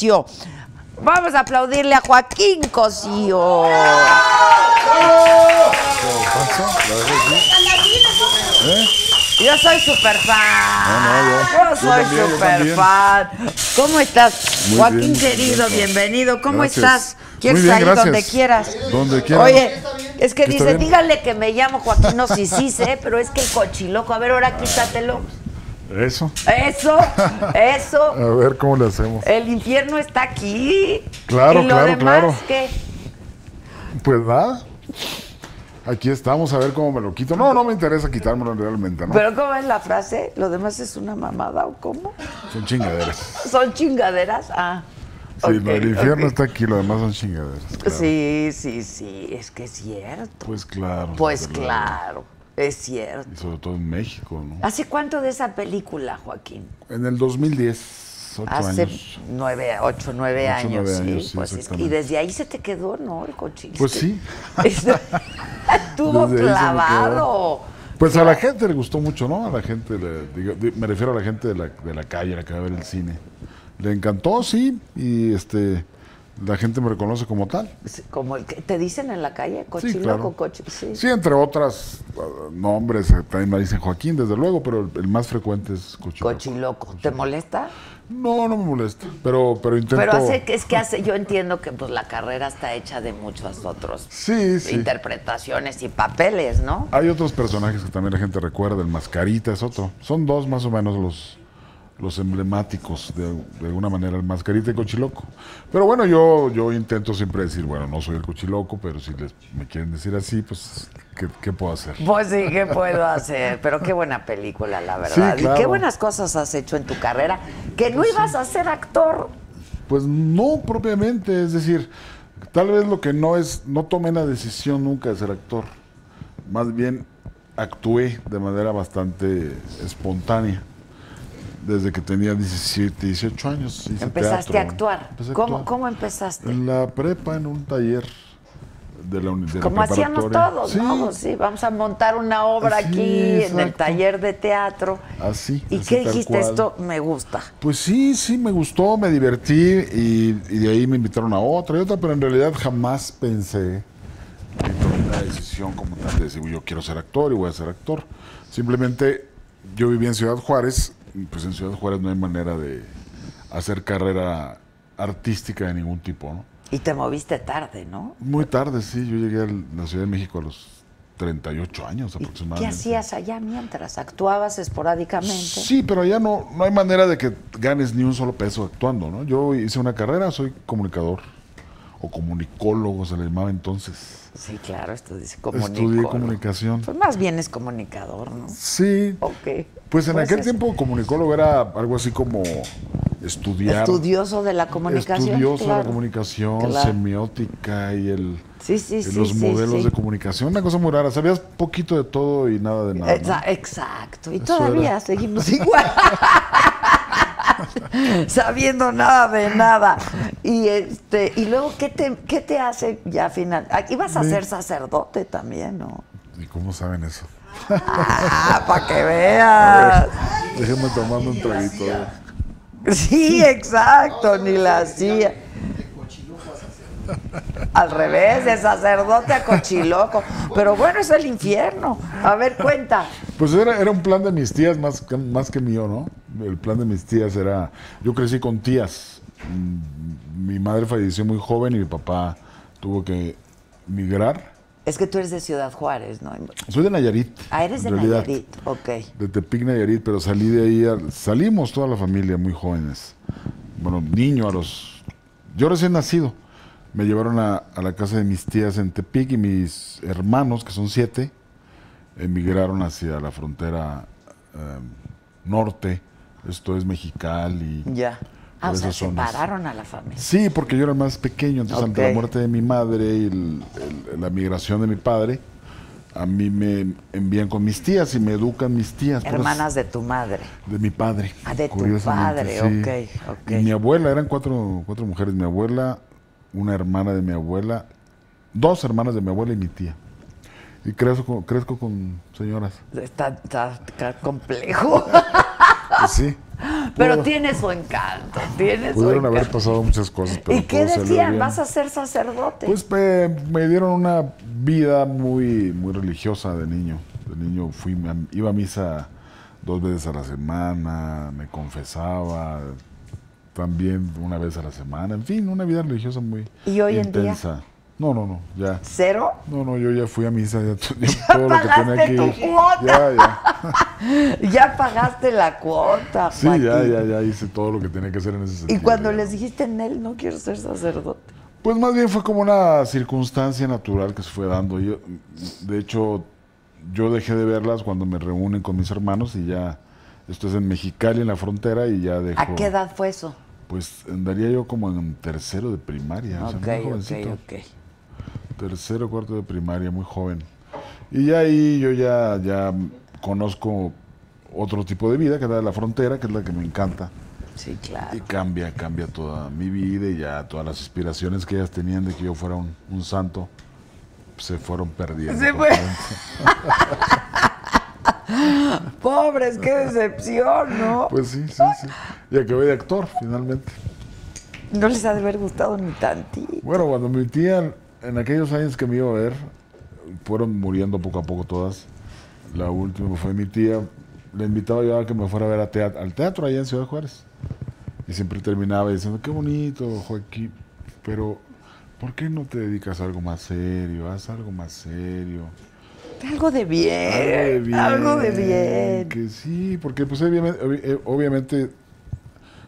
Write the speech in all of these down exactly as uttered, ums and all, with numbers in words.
Cosío. Vamos a aplaudirle a Joaquín Cosío. Yo soy super fan. No, no, yo, yo soy yo también, super fan. ¿Cómo estás, muy Joaquín bien, querido? Bien, bienvenido. ¿Cómo gracias. estás? Quieres salir donde quieras. Donde quieras. Oye, es que dice, díganle que me llamo Joaquín, no sí, sí sé, pero es que el cochiloco. A ver, ahora quítatelo. Eso. Eso, eso. A ver cómo le hacemos. El infierno está aquí. Claro, ¿y lo claro, demás, claro. ¿Qué? Pues nada. Aquí estamos, a ver cómo me lo quito. No, no me interesa quitármelo realmente, ¿no? ¿Pero cómo es la frase? ¿Lo demás es una mamada o cómo? Son chingaderas. ¿Son chingaderas? Ah. Sí, okay, el infierno okay. está aquí, lo demás son chingaderas. Claro. Sí, sí, sí, es que es cierto. Pues claro. Pues claro, es cierto. Y sobre todo en México, ¿no? ¿Hace cuánto de esa película, Joaquín? En el dos mil diez, ocho Hace años. Hace nueve, ocho, nueve ocho, años, nueve sí. Años, sí pues es que, y desde ahí se te quedó, ¿no? El cochino. Pues sí. Estuvo desde clavado. Pues claro. A la gente le gustó mucho, ¿no? A la gente, le, digo, me refiero a la gente de la, de la calle, la que va a ver el cine. Le encantó, sí, y este la gente me reconoce como tal. Como el que te dicen en la calle, Cochiloco, sí, claro. Cochi, sí. Sí, entre otras nombres, también me dicen Joaquín, desde luego, pero el, el más frecuente es Cochiloco. Cochiloco. Cochiloco. ¿Te molesta? No, no me molesta, pero, pero intento... Pero hace, es que hace, yo entiendo que pues la carrera está hecha de muchos otros sí, sí. interpretaciones y papeles, ¿no? Hay otros personajes que también la gente recuerda, el Mascarita es otro. Son dos más o menos los... los emblemáticos, de, de alguna manera, el Mascarita y Cochiloco. Pero bueno, yo, yo intento siempre decir, bueno, no soy el Cochiloco, pero si les, me quieren decir así, pues, ¿qué, qué puedo hacer? Pues sí, ¿qué puedo hacer? Pero qué buena película, la verdad. Sí, claro. Y qué buenas cosas has hecho en tu carrera, que no pues ibas sí. a ser actor. Pues no, propiamente, es decir, tal vez lo que no es, no tomé la decisión nunca de ser actor, más bien actué de manera bastante espontánea. Desde que tenía diecisiete, dieciocho años. Hice Empezaste teatro, a actuar. Empecé ¿Cómo, a actuar. ¿Cómo empezaste? En la prepa, en un taller de la universidad. Como hacíamos todos, sí. ¿no? Sí, vamos a montar una obra así, aquí, exacto. en el taller de teatro. Así. ¿Y así qué dijiste? Cual. Esto me gusta. Pues sí, sí, me gustó, me divertí y, y de ahí me invitaron a otra y otra, pero en realidad jamás pensé en tomar la decisión como tal de decir, yo quiero ser actor y voy a ser actor. Simplemente yo vivía en Ciudad Juárez. Pues en Ciudad Juárez no hay manera de hacer carrera artística de ningún tipo, ¿no? Y te moviste tarde, ¿no? Muy tarde, sí. Yo llegué a la Ciudad de México a los treinta y ocho años aproximadamente. ¿Y qué hacías allá mientras? ¿Actuabas esporádicamente? Sí, pero allá no, no hay manera de que ganes ni un solo peso actuando, ¿no? Yo hice una carrera, soy comunicador o comunicólogo, se le llamaba entonces. Sí, claro, esto dice comunicólogo. Estudié comunicación. Pues más bien es comunicador, ¿no? Sí. Ok. Pues en pues aquel es... tiempo comunicólogo era algo así como estudiar. Estudioso de la comunicación. Estudioso claro. de la comunicación, claro. semiótica y el sí, sí, y sí, los sí, modelos sí. de comunicación. Una cosa muy rara, sabías poquito de todo y nada de nada. Exacto, ¿no? Exacto. Y eso todavía era. Seguimos igual. Sabiendo nada de nada. Y este y luego, ¿qué te, qué te hace ya final? Ibas a sí. ser sacerdote también, ¿no? ¿Y cómo saben eso? Ah, para que veas. Déjeme tomando un traguito. Sí, exacto, ni la hacía. Al revés, de sacerdote a Cochiloco. Pero bueno, es el infierno. A ver, cuenta. Pues era, era un plan de mis tías más, más que mío, ¿no? El plan de mis tías era... Yo crecí con tías. Mi madre falleció muy joven y mi papá tuvo que migrar. Es que tú eres de Ciudad Juárez, ¿no? Soy de Nayarit. Ah, eres de realidad, Nayarit, ok. De Tepic, Nayarit, pero salí de ahí, a, salimos toda la familia muy jóvenes. Bueno, niño a los... Yo recién nacido. Me llevaron a, a la casa de mis tías en Tepic y mis hermanos, que son siete, emigraron hacia la frontera eh, norte, esto es Mexicali. Ya. Ah, o sea, separaron a la familia. Sí, porque yo era más pequeño, entonces okay. ante la muerte de mi madre y el, el, la migración de mi padre, a mí me envían con mis tías y me educan mis tías. Hermanas de tu madre. De mi padre. Ah, de tu padre, sí. ok, ok. Y mi abuela, eran cuatro, cuatro mujeres, mi abuela, una hermana de mi abuela, dos hermanas de mi abuela y mi tía. Y crezco, crezco con señoras. Está, está, está complejo. Sí. Pero bueno, tiene su encanto, tiene su encanto. Pudieron haber pasado muchas cosas. Pero ¿y qué decían? ¿Vas a ser sacerdote? Pues me, me dieron una vida muy, muy religiosa de niño. De niño fui, iba a misa dos veces a la semana, me confesaba también una vez a la semana. En fin, una vida religiosa muy intensa. ¿Y hoy en día? No, no, no, ya. ¿Cero? No, no, yo ya fui a misa, ya, ya, ya todo lo que tenía que ir. Ya, ya. Ya pagaste la cuota, sí, Joaquín. ya, ya, ya hice todo lo que tenía que hacer en ese sentido. Y cuando ya, les dijiste, Nel, no quiero ser sacerdote. Pues más bien fue como una circunstancia natural que se fue dando. Yo, de hecho, yo dejé de verlas cuando me reúnen con mis hermanos y ya, esto es en Mexicali, en la frontera, y ya dejo. ¿A qué edad fue eso? Pues andaría yo como en tercero de primaria. Ok, o sea, muy jovencito, ok, ok. Tercero, cuarto de primaria, muy joven. Y ya ahí yo ya, ya conozco otro tipo de vida, que es la de la frontera, que es la que me encanta. Sí, claro. Y cambia, cambia toda mi vida y ya todas las aspiraciones que ellas tenían de que yo fuera un, un santo, se fueron perdiendo. Se fue. Pobres, qué decepción, ¿no? Pues sí, sí, sí. Ya que voy de actor, finalmente. No les ha de haber gustado ni tantito. Bueno, cuando mi tía... En aquellos años que me iba a ver, fueron muriendo poco a poco todas. La última fue mi tía. Le invitaba yo a que me fuera a ver a teatro, al teatro allá en Ciudad Juárez. Y siempre terminaba diciendo, qué bonito, Joaquín, pero ¿por qué no te dedicas a algo más serio? Haz algo más serio. Algo de bien. Algo de bien. Algo de bien. Que sí, porque pues obviamente, obviamente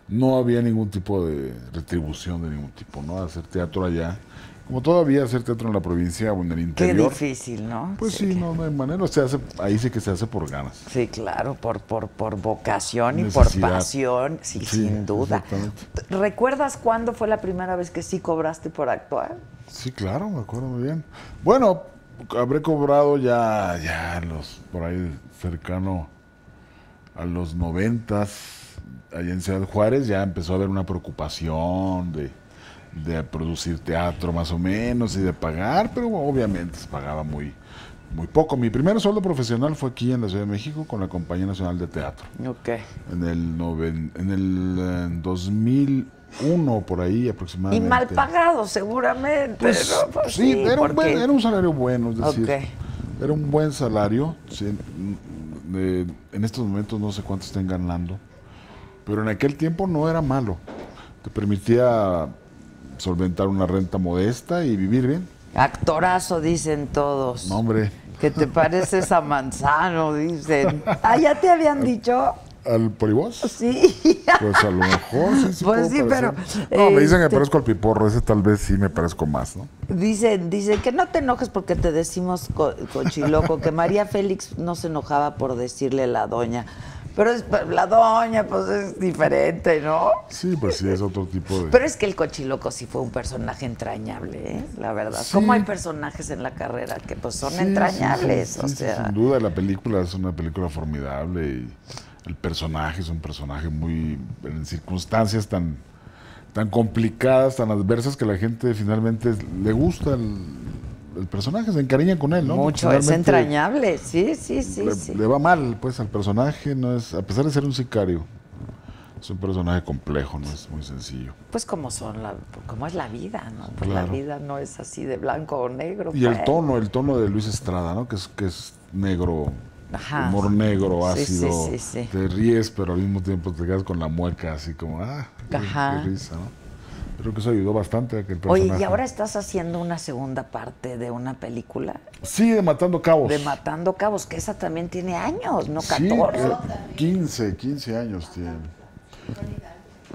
no había ningún tipo de retribución de ningún tipo, ¿no? Hacer teatro allá. Como todavía hacer teatro en la provincia o en el interior. Qué difícil, ¿no? Pues sí, sí, claro. No, no hay manera. Se hace, ahí sí que se hace por ganas. Sí, claro, por por, por vocación necesidad. Y por pasión, sí, sí, sin duda. ¿Recuerdas cuándo fue la primera vez que sí cobraste por actuar? Sí, claro, me acuerdo muy bien. Bueno, habré cobrado ya, ya los, por ahí cercano a los noventas, allá en Ciudad Juárez, ya empezó a haber una preocupación de... de producir teatro más o menos y de pagar, pero obviamente se pagaba muy, muy poco. Mi primer sueldo profesional fue aquí en la Ciudad de México con la Compañía Nacional de Teatro. Okay. En el, noven, en el en dos mil uno, por ahí aproximadamente. Y mal pagado seguramente. Pues, ¿no? Pues sí, sí, era porque... un buen, era un salario bueno, es decir, okay, era un buen salario. Sí, eh, en estos momentos no sé cuánto estén ganando, pero en aquel tiempo no era malo. Te permitía... solventar una renta modesta y vivir bien. Actorazo, dicen todos. No, hombre. Que te pareces a Manzano, dicen. ¿Ah, ya te habían dicho? ¿Al Polibos? Sí. Pues a lo mejor sí, sí. Pues sí, parecer. Pero... no, eh, me dicen que te... parezco al Piporro, ese tal vez sí me parezco más, ¿no? Dicen, dicen que no te enojes porque te decimos co cochiloco, que María Félix no se enojaba por decirle la doña. Pero es, la doña, pues es diferente, ¿no? Sí, pues sí, es otro tipo de... Pero es que el Cochiloco sí fue un personaje entrañable, ¿eh? La verdad. Sí. ¿Cómo hay personajes en la carrera que pues son sí, entrañables? Sí, sí, o sí, sea... sin duda, la película es una película formidable y el personaje es un personaje muy... en circunstancias tan, tan complicadas, tan adversas, que la gente finalmente le gusta el... el personaje, se encariña con él, ¿no? Mucho, es entrañable, sí, sí, sí le, sí. le va mal, pues, al personaje, no es, a pesar de ser un sicario, es un personaje complejo, no es muy sencillo. Pues como son, la, como es la vida, ¿no? Pues claro. La vida no es así de blanco o negro. Y el él. tono, el tono de Luis Estrada, ¿no? Que es, que es negro, ajá, humor negro, ácido, sí, sí, sí, sí. Te ríes, pero al mismo tiempo te quedas con la mueca, así como, ah, ajá. Qué, qué risa, ¿no? Creo que eso ayudó bastante a que el personaje... Oye, ¿y ahora estás haciendo una segunda parte de una película? Sí, de Matando Cabos. De Matando Cabos, que esa también tiene años, ¿no? catorce. Sí, quince, quince años tiene.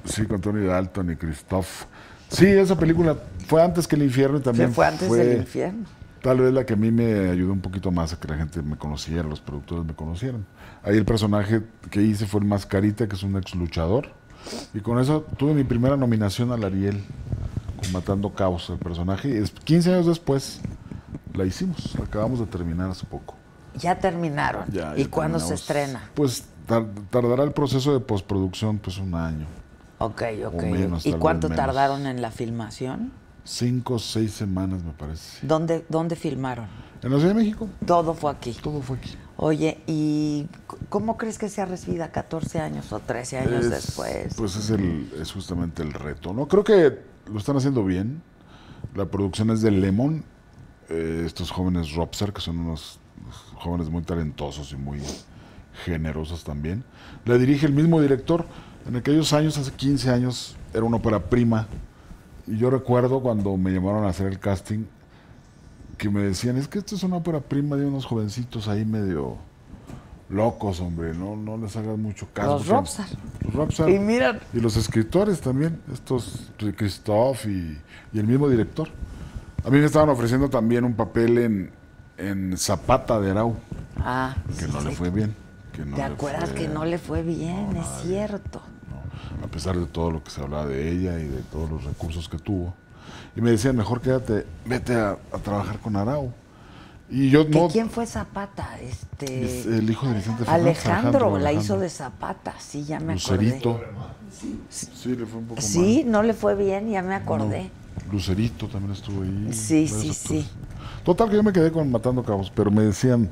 Sí, con Tony Dalton y Christoph. Sí, esa película fue antes que El Infierno y también... Sí, fue antes fue, del Infierno. Tal vez la que a mí me ayudó un poquito más a que la gente me conociera, los productores me conocieran. Ahí el personaje que hice fue el Mascarita, que es un ex luchador. Y con eso tuve mi primera nominación al Ariel, con Matando Cabos, el personaje. Y quince años después la hicimos, la acabamos de terminar hace poco. Ya terminaron. Ya, ya. ¿Y cuándo se estrena? Pues tar tardará el proceso de postproducción pues un año. Ok, ok. Menos, ¿y cuánto tardaron en la filmación? Cinco o seis semanas me parece. ¿Dónde, dónde filmaron? En la Ciudad de México. Todo fue aquí. Todo fue aquí. Oye, ¿y cómo crees que sea recibida catorce años o trece años es, después? Pues es, el, es justamente el reto, ¿no? Creo que lo están haciendo bien. La producción es de Lemon, eh, estos jóvenes Ropsar, que son unos jóvenes muy talentosos y muy generosos también. La dirige el mismo director. En aquellos años, hace quince años, era una ópera prima. Y yo recuerdo cuando me llamaron a hacer el casting, que me decían, es que esto es una ópera prima de unos jovencitos ahí medio locos, hombre, no, no les hagas mucho caso. Los Ropsar. Los Ropsar. Y mira. Y los escritores también, estos Christoph y, y el mismo director. A mí me estaban ofreciendo también un papel en, en Zapata de Arau. Ah. Que sí, no sí. le fue bien. Que no ¿Te acuerdas fue, que no le fue bien? No, es cierto. Bien, no. A pesar de todo lo que se hablaba de ella y de todos los recursos que tuvo. Y me decían, mejor quédate, vete a, a trabajar con Arau. Y yo no... ¿Quién fue Zapata? Este... Es el hijo de Vicente Fernández. Alejandro, Alejandro la hizo de Zapata, sí, ya me Lucerito. acordé. Lucerito. Sí. sí, le fue un poco Sí, mal. no le fue bien, ya me acordé. No, Lucerito también estuvo ahí. Sí, sí, actores. sí. Total, que yo me quedé con Matando Cabos, pero me decían,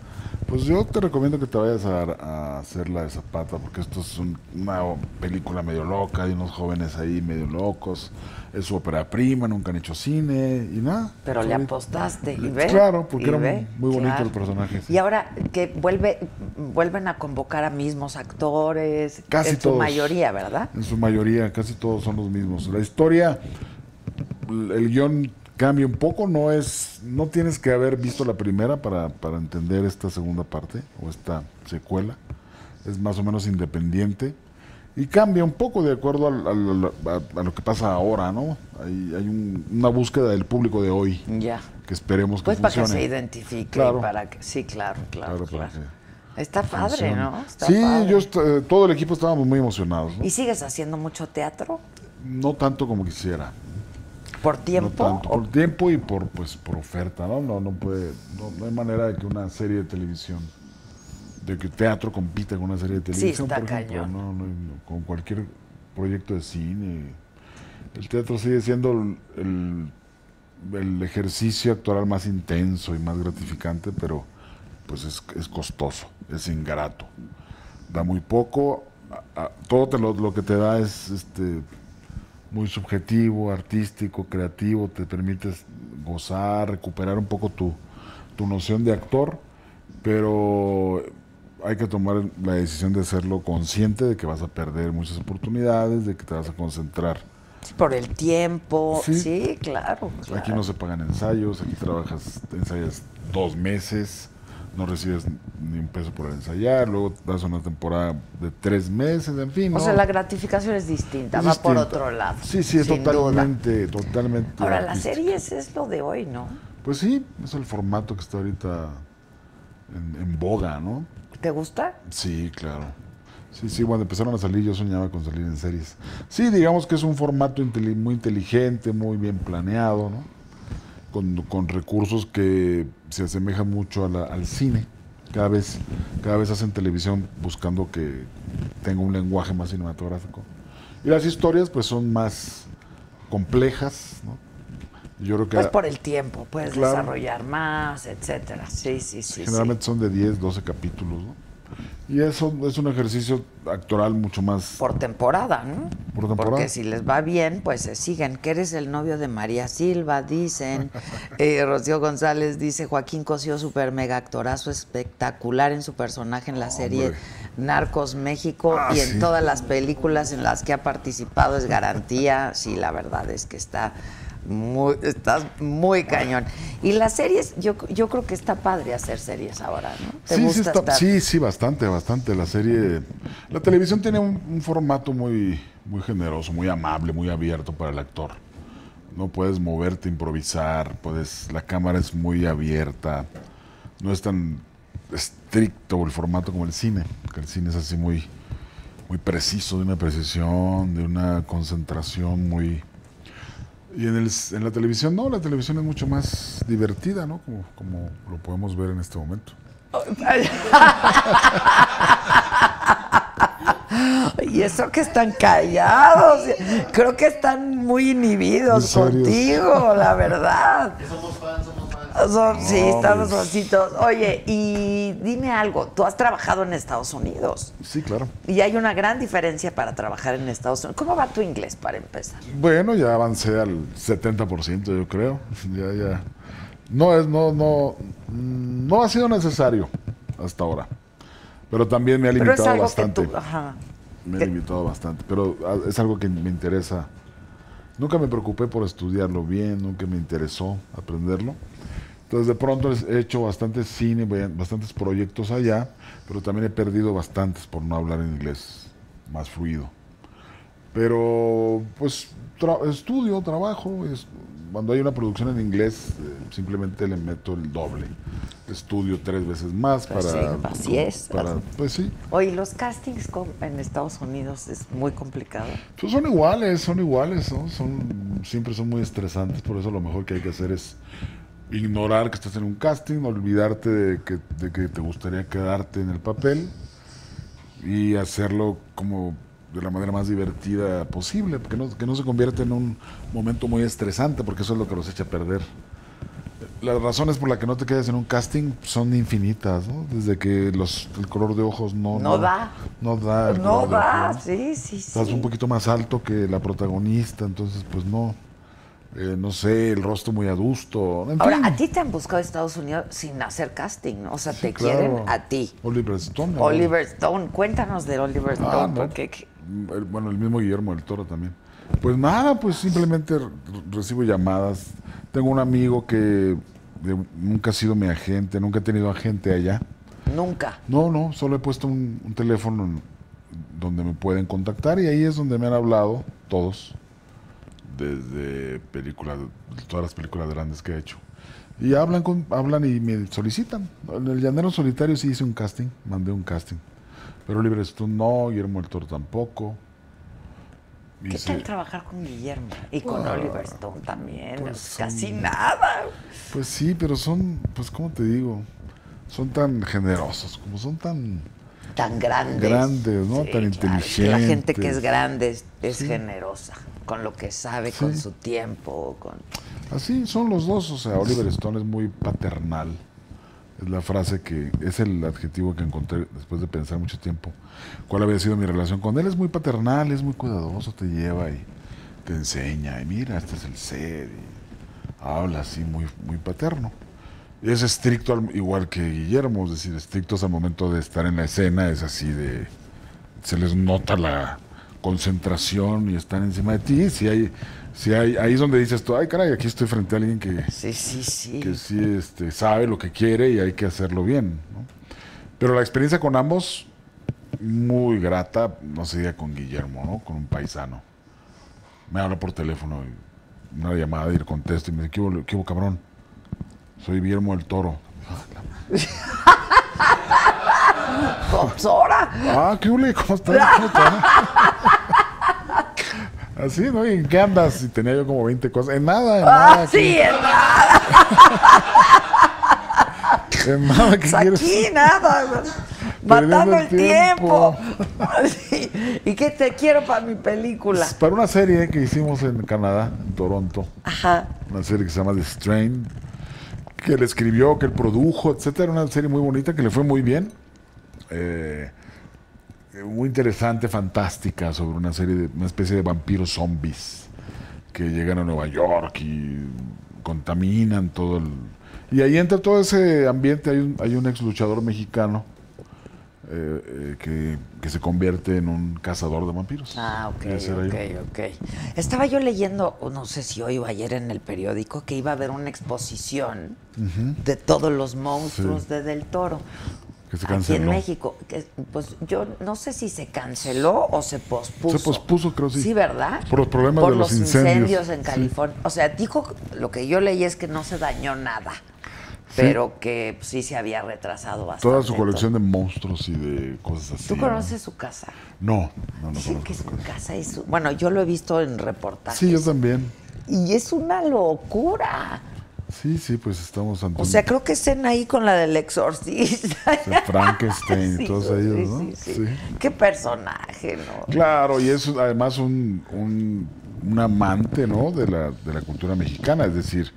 pues yo te recomiendo que te vayas a, a hacer la de Zapata, porque esto es un, una película medio loca, hay unos jóvenes ahí medio locos, es su ópera prima, nunca han hecho cine y nada. Pero le apostaste, le, y ve. Claro, porque era ve, muy bonito claro. el personaje. Sí. Y ahora que vuelve, vuelven a convocar a mismos actores, casi en todos, su mayoría, ¿verdad? En su mayoría, casi todos son los mismos. La historia, el guión... cambia un poco, no es, no tienes que haber visto la primera para, para entender esta segunda parte o esta secuela, es más o menos independiente y cambia un poco de acuerdo a, a, a, a lo que pasa ahora, ¿no? Hay, hay un, una búsqueda del público de hoy, ya, que esperemos que pues funcione. Pues para que se identifique, claro. para que, sí, claro, claro, claro. claro. Para que, Está padre, Funciona. ¿no? Está sí, padre. yo eh, todo el equipo estábamos muy emocionados, ¿no? ¿Y sigues haciendo mucho teatro? No tanto como quisiera. ¿Por tiempo? No tanto, por tiempo y por pues por oferta, ¿no? No, no puede, no, no hay manera de que una serie de televisión, de que teatro compita con una serie de televisión, sí, está por ejemplo, cañón. No, no, no, con cualquier proyecto de cine. El teatro sigue siendo el, el, el ejercicio actoral más intenso y más gratificante, pero pues es, es costoso, es ingrato. Da muy poco, a, a, todo te lo, lo que te da es... este muy subjetivo, artístico, creativo, te permites gozar, recuperar un poco tu, tu noción de actor, pero hay que tomar la decisión de serlo consciente de que vas a perder muchas oportunidades, de que te vas a concentrar. Por el tiempo, sí, sí claro, claro. Aquí no se pagan ensayos, aquí trabajas, ensayas dos meses, no recibes ni un peso por ensayar, luego das una temporada de tres meses, en fin. O ¿no? sea, la gratificación es distinta, es va distinta. por otro lado. Sí, sí, es totalmente, duda. totalmente. Ahora, las series es lo de hoy, ¿no? Pues sí, es el formato que está ahorita en, en boga, ¿no? ¿Te gusta? Sí, claro. Sí, sí, cuando empezaron a salir, yo soñaba con salir en series. Sí, digamos que es un formato inteli muy inteligente, muy bien planeado, ¿no? Con, con recursos que se asemejan mucho a la, al cine. Cada vez, cada vez hacen televisión buscando que tenga un lenguaje más cinematográfico. Y las historias pues son más complejas, ¿no? Yo creo que pues por el tiempo, puedes claro, desarrollar más, etcétera. Sí, sí, sí. Generalmente sí. son de diez, doce capítulos, ¿no? Y eso es un ejercicio actoral mucho más... Por temporada, ¿no? Por temporada. Porque si les va bien, pues se siguen. Que eres el novio de María Silva, dicen. eh, Rocío González dice, Joaquín Cosío, super mega actorazo, espectacular en su personaje en la Hombre. serie Narcos México ah, y en sí. todas las películas en las que ha participado, es garantía. Sí, la verdad es que está... Muy, estás muy cañón. Y las series, yo, yo creo que está padre hacer series ahora, ¿no? ¿Te sí, gusta sí, está, estar... sí, sí, bastante, bastante. La serie, la televisión tiene un, un formato muy, muy generoso, muy amable, muy abierto para el actor. No puedes moverte, improvisar, puedes, la cámara es muy abierta, no es tan estricto el formato como el cine, que el cine es así muy, muy preciso, de una precisión, de una concentración muy... Y en, el, en la televisión, no, la televisión es mucho más divertida, ¿no? Como, como lo podemos ver en este momento. Y eso que están callados, creo que están muy inhibidos contigo, la verdad. Somos fans, somos fans. Son, sí, oh, están los ositos. Oye, y dime algo, tú has trabajado en Estados Unidos. Sí, claro. Y hay una gran diferencia para trabajar en Estados Unidos. ¿Cómo va tu inglés para empezar? Bueno, ya avancé al setenta por ciento, yo creo. Ya, ya. No es, no, no, no ha sido necesario hasta ahora. Pero también me ha limitado Pero es algo bastante. Que tú, ajá. Me ha limitado bastante. Pero es algo que me interesa. Nunca me preocupé por estudiarlo bien, nunca me interesó aprenderlo. Entonces, de pronto he hecho bastante cine, bastantes proyectos allá, pero también he perdido bastantes por no hablar en inglés más fluido. Pero, pues, tra estudio, trabajo. Es, cuando hay una producción en inglés, eh, simplemente le meto el doble. Estudio tres veces más pues para... Sí, así es. Para, pues sí. Oye, ¿los castings con, en Estados Unidos es muy complicado? Pues son iguales, son iguales, ¿no? Son, siempre son muy estresantes, por eso lo mejor que hay que hacer es... ignorar que estás en un casting, olvidarte de que, de que te gustaría quedarte en el papel y hacerlo como de la manera más divertida posible, que no, que no se convierta en un momento muy estresante, porque eso es lo que los echa a perder. Las razones por las que no te quedas en un casting son infinitas, ¿no? Desde que los, el color de ojos no... No, no da. No da. No da, sí, sí, sí. Estás un poquito más alto que la protagonista, entonces pues no... Eh, no sé, el rostro muy adusto. En Ahora, fin. A ti te han buscado Estados Unidos sin hacer casting, ¿no? O sea, sí, te claro. quieren a ti. Oliver Stone. Oliver Stone. Cuéntanos de Oliver Stone. Ah, no. porque... el, bueno, el mismo Guillermo del Toro también. Pues nada, pues simplemente recibo llamadas. Tengo un amigo que nunca ha sido mi agente, nunca he tenido agente allá. ¿Nunca? No, no, solo he puesto un, un teléfono donde me pueden contactar y ahí es donde me han hablado todos. Desde películas, todas las películas grandes que he hecho. Y hablan con, hablan y me solicitan. En El Llanero Solitario sí hice un casting, mandé un casting. Pero Oliver Stone no, Guillermo del Toro tampoco. Y ¿Qué se... tal trabajar con Guillermo? Y con ah, Oliver Stone también, pues casi son... nada. Pues sí, pero son, pues como te digo, son tan generosos, como son tan... Tan grandes. Grandes, ¿no? Sí, tan inteligentes. Claro. La gente que es grande es, es sí. generosa. Con lo que sabe, sí. con su tiempo. Con... Así son los dos. O sea, Oliver Stone es muy paternal. Es la frase que... Es el adjetivo que encontré después de pensar mucho tiempo. ¿Cuál había sido mi relación con él? Es muy paternal, es muy cuidadoso. Te lleva y te enseña. Y mira, este es el ser. Y habla así muy, muy paterno. Y es estricto, al, igual que Guillermo. Es decir, estrictos al momento de estar en la escena. Es así de... Se les nota la... concentración y están encima de ti. Si hay, si hay, ahí es donde dices tú, ay caray, aquí estoy frente a alguien que sí, sí, sí. que sí este, sabe lo que quiere y hay que hacerlo bien, ¿no? Pero la experiencia con ambos, muy grata, no se diga con Guillermo, ¿no? Con un paisano. Me habla por teléfono, y una llamada y le contesto y me dice, ¿qué hubo, qué hubo cabrón? Soy Guillermo del Toro. ¡Ropsora! Ah, qué hule, ¿cómo estás? ¿Cómo estás? Así, ¿no? ¿Y en qué andas? Y tenía yo como veinte cosas. En nada, en nada. Ah, sí, en nada. En nada, ¿qué quieres? Aquí nada. Matando el tiempo. ¿Y qué te quiero para mi película? Para una serie que hicimos en Canadá, en Toronto. Ajá. Una serie que se llama The Strain, que él escribió, que él produjo, etcétera. Una serie muy bonita que le fue muy bien. Eh... muy interesante, fantástica, sobre una serie de una especie de vampiros zombies que llegan a Nueva York y contaminan todo el... Y ahí entra todo ese ambiente. Hay un, hay un ex luchador mexicano eh, eh, que, que se convierte en un cazador de vampiros. Ah, ok, ok, yo. ok. Estaba yo leyendo, no sé si hoy o ayer en el periódico, que iba a haber una exposición uh-huh. de todos los monstruos sí. de Del Toro. Que se canceló. Aquí en México, que, pues yo no sé si se canceló o se pospuso. Se pospuso, creo sí. Sí, ¿verdad? Por los problemas Por de los, los incendios. incendios en California. Sí. O sea, dijo, lo que yo leí es que no se dañó nada, sí. pero que sí se había retrasado bastante. Toda su colección todo. de monstruos y de cosas así. ¿Tú conoces ¿no? su casa? No, no, no. Sí, que su casa, casa es... Su... Bueno, yo lo he visto en reportajes. Sí, yo también. Y es una locura. Sí, sí, pues estamos ante... O sea, creo que estén ahí con la del exorcista. O sea, Frankenstein, sí, todos sí, ellos, ¿no? Sí, sí. sí. Qué personaje, ¿no? Claro, y es además un, un, un amante, ¿no? De la, de la cultura mexicana, es decir,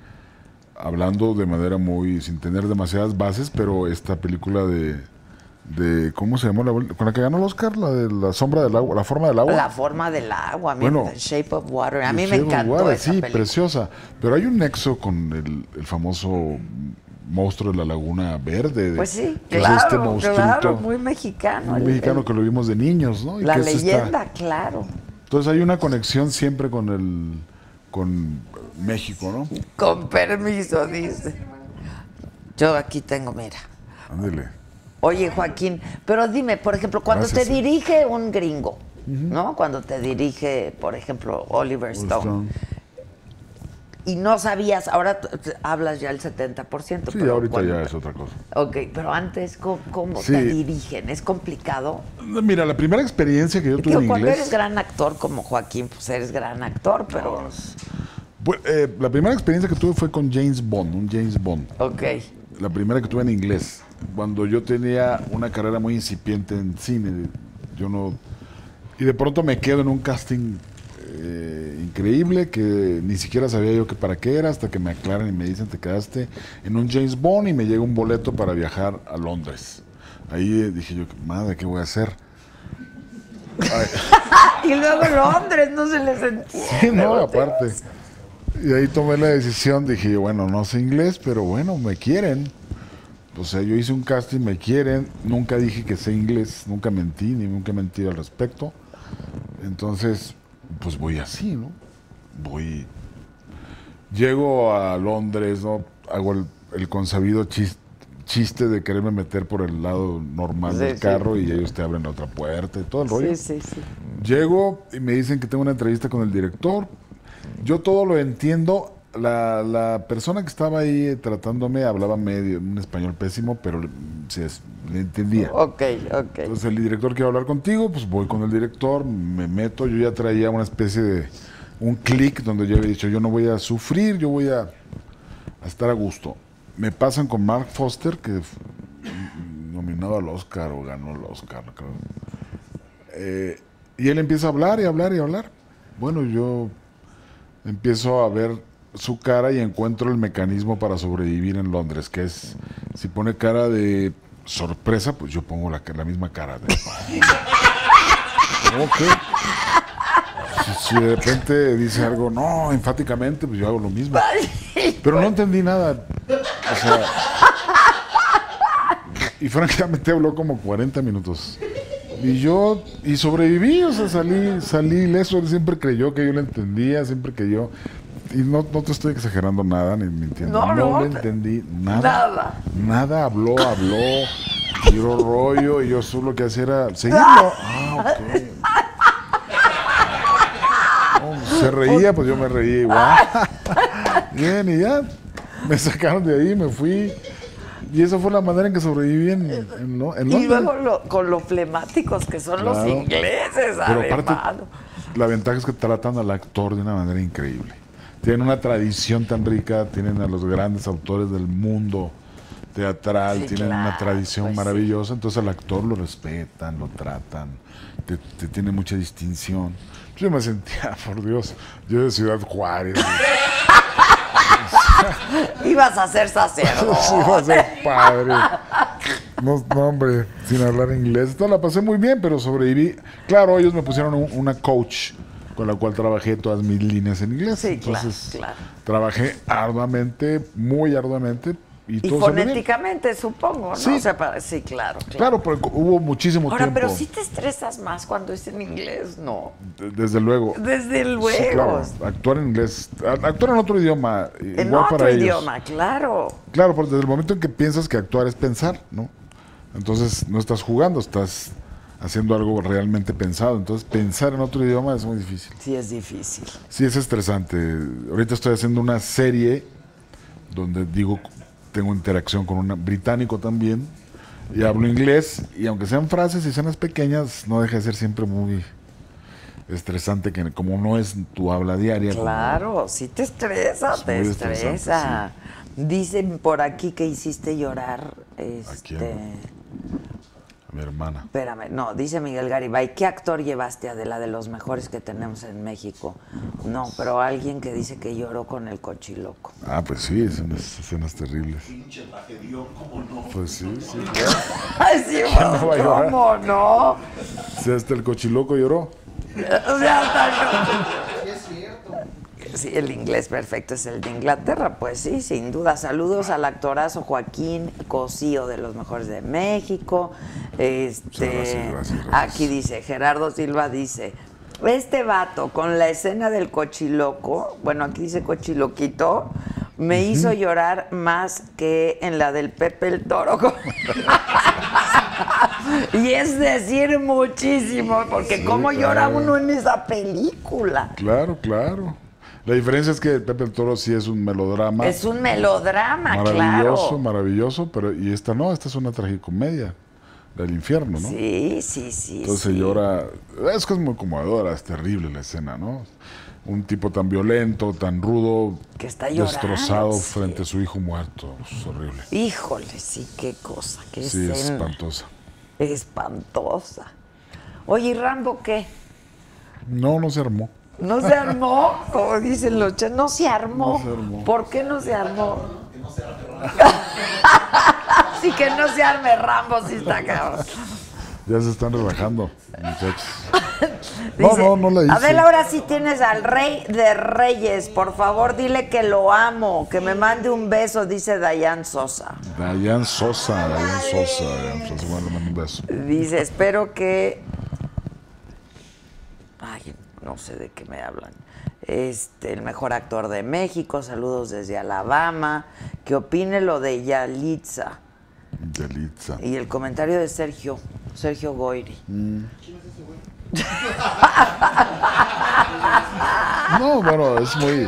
hablando de manera muy, sin tener demasiadas bases, pero esta película de, de ¿cómo se llamó? La, con la que ganó el Oscar, la de La sombra del agua, La forma del agua. La forma del agua, bueno, The Shape of Water. A mí me encantó water, esa sí, película. Preciosa. Pero hay un nexo con el, el famoso monstruo de la Laguna Verde. De, pues sí, claro, es este monstruito, claro, muy mexicano. Muy mexicano el, que lo vimos de niños, ¿no? Y la que leyenda, está, claro. Entonces hay una conexión siempre con el, con México, ¿no? Con permiso, dice. Yo aquí tengo, mira. Ándale. Oye, Joaquín, pero dime, por ejemplo, cuando Gracias, te dirige un gringo, uh-huh. ¿no? Cuando te dirige, por ejemplo, Oliver Stone, y no sabías, ahora hablas ya el setenta por ciento. Sí, pero ahorita ¿cuándo? Ya es otra cosa. Ok, pero antes, ¿cómo, cómo sí. te dirigen? ¿Es complicado? Mira, la primera experiencia que yo tuve en inglés... Cuando eres gran actor como Joaquín, pues eres gran actor, pero... No. Pues, eh, la primera experiencia que tuve fue con James Bond, un James Bond. Ok. La primera que tuve en inglés. Cuando yo tenía una carrera muy incipiente en cine, yo no... Y de pronto me quedo en un casting eh, increíble que ni siquiera sabía yo que para qué era, hasta que me aclaran y me dicen, te quedaste en un James Bond, y me llega un boleto para viajar a Londres. Ahí dije yo, madre, ¿qué voy a hacer? Y luego Londres, no se les entiende. Sí, no, aparte. Y ahí tomé la decisión, dije, bueno, no sé inglés, pero bueno, me quieren. O sea, yo hice un casting, me quieren, nunca dije que sé inglés, nunca mentí, ni nunca mentí al respecto. Entonces, pues voy así, ¿no? Voy, llego a Londres, ¿no? Hago el, el consabido chiste, chiste de quererme meter por el lado normal sí, del carro sí. y ellos te abren la otra puerta y todo el rollo. Sí, sí, sí. Llego y me dicen que tengo una entrevista con el director. Yo todo lo entiendo. La, la persona que estaba ahí tratándome hablaba medio, un español pésimo, pero se, le entendía. Ok, ok. Entonces el director quiere hablar contigo, pues voy con el director, me meto, yo ya traía una especie de, un clic donde yo había dicho, yo no voy a sufrir, yo voy a, a estar a gusto. Me pasan con Mark Foster, que fue nominado al Oscar o ganó el Oscar, creo. Eh, y él empieza a hablar y hablar y hablar. Bueno, yo empiezo a ver su cara y encuentro el mecanismo para sobrevivir en Londres, que es, si pone cara de sorpresa, pues yo pongo la, la misma cara de... Okay. Si, si de repente dice algo, no, enfáticamente, pues yo hago lo mismo. Pero no entendí nada. O sea, y francamente habló como cuarenta minutos. Y yo, y sobreviví, o sea, salí, salí ileso. Él siempre creyó que yo lo entendía, siempre creyó... Y no, no te estoy exagerando nada, ni mintiendo. No, no, no le entendí nada. Nada. Nada, habló, habló, tiró rollo, y yo solo lo que hacía era seguirlo. Ah, ok. Oh, se reía, pues yo me reía igual. Bien, y ya. Me sacaron de ahí, me fui. Y esa fue la manera en que sobreviví en, en, en Londres. Y luego lo, con los flemáticos que son claro. los ingleses, pero además. Aparte, la ventaja es que tratan al actor de una manera increíble. Tienen una tradición tan rica, tienen a los grandes autores del mundo teatral, sí, tienen claro, una tradición pues maravillosa, sí. Entonces al actor lo respetan, lo tratan, te, te tiene mucha distinción. Yo me sentía, por Dios, yo de Ciudad Juárez. Ibas a ser sacerdote. Ibas a ser padre. No, no, hombre, sin hablar inglés. Entonces la pasé muy bien, pero sobreviví. Claro, ellos me pusieron un, una coach, con la cual trabajé todas mis líneas en inglés. Sí, entonces, claro, claro. Trabajé arduamente, muy arduamente. Y, y todo fonéticamente, supongo, ¿no? Sí, o sea, para, sí claro, claro. Claro, porque hubo muchísimo Ahora, tiempo. Ahora, pero sí te estresas más cuando es en inglés, ¿no? Desde luego. Desde luego. Sí, claro, actuar en inglés, actuar en otro idioma. En igual otro para idioma, ellos. Claro. Claro, porque desde el momento en que piensas que actuar es pensar, ¿no? Entonces no estás jugando, estás... haciendo algo realmente pensado. Entonces, pensar en otro idioma es muy difícil. Sí, es difícil. Sí, es estresante. Ahorita estoy haciendo una serie donde digo, tengo interacción con un británico también, y hablo inglés, y aunque sean frases y escenas pequeñas, no deja de ser siempre muy estresante, que como no es tu habla diaria. Claro, como, sí te estresa, es te estresa. Sí. Dicen por aquí que hiciste llorar. Este... ¿A quién? A mi hermana. Espérame, no, dice Miguel Garibay, ¿qué actor llevaste, Adela, de los mejores que tenemos en México? No, pero alguien que dice que lloró con el Cochiloco. Ah, pues sí, escenas, escenas terribles. Pinche tragedión, ¿cómo no? Pues sí, sí. sí bueno, ¿Cómo no? Si hasta el Cochiloco lloró. O sea, hasta el... Es cierto. Sí, el inglés perfecto es el de Inglaterra, pues sí, sin duda. Saludos al actorazo Joaquín Cosío, de los mejores de México. Este, gracias, gracias, gracias. Aquí dice, Gerardo Silva dice, este vato con la escena del Cochiloco, bueno, aquí dice Cochiloquito, me uh-huh. hizo llorar más que en la del Pepe el Toro. Y es decir muchísimo, porque sí, cómo claro. llora uno en esa película. Claro, claro. La diferencia es que Pepe el Toro sí es un melodrama. Es un melodrama, maravilloso, claro. Maravilloso, maravilloso, pero y esta no, esta es una tragicomedia, la del infierno, ¿no? Sí, sí, sí. Entonces sí. llora, es que es muy conmovedora, es terrible la escena, ¿no? Un tipo tan violento, tan rudo, que está llorando, destrozado sí. frente a su hijo muerto, es horrible. Híjole, sí, qué cosa, qué sí, escena. Sí, espantosa. Espantosa. Oye, ¿y Rambo qué? No, no se armó. ¿No se armó? Como dicen los chas, no se armó. No se armó. ¿Por qué no se armó? Que no se arme Rambo. Sí, que no se arme Rambo, sí está cabrón. Ya se están relajando, muchachos. Dice, no, no, no la hice. Adela, ahora sí tienes al rey de reyes. Por favor, dile que lo amo, que me mande un beso, dice Dayan Sosa. Dayan Sosa, Dayan Sosa, Dayan Sosa. Bueno, le mando un beso. Dice, espero que... Ay, no sé de qué me hablan. Este, el mejor actor de México, saludos desde Alabama. ¿Qué opine lo de Yalitza? Yalitza. Y el comentario de Sergio, Sergio Goyri. Mm. ¿Quién es ese güey? No, bueno, es muy...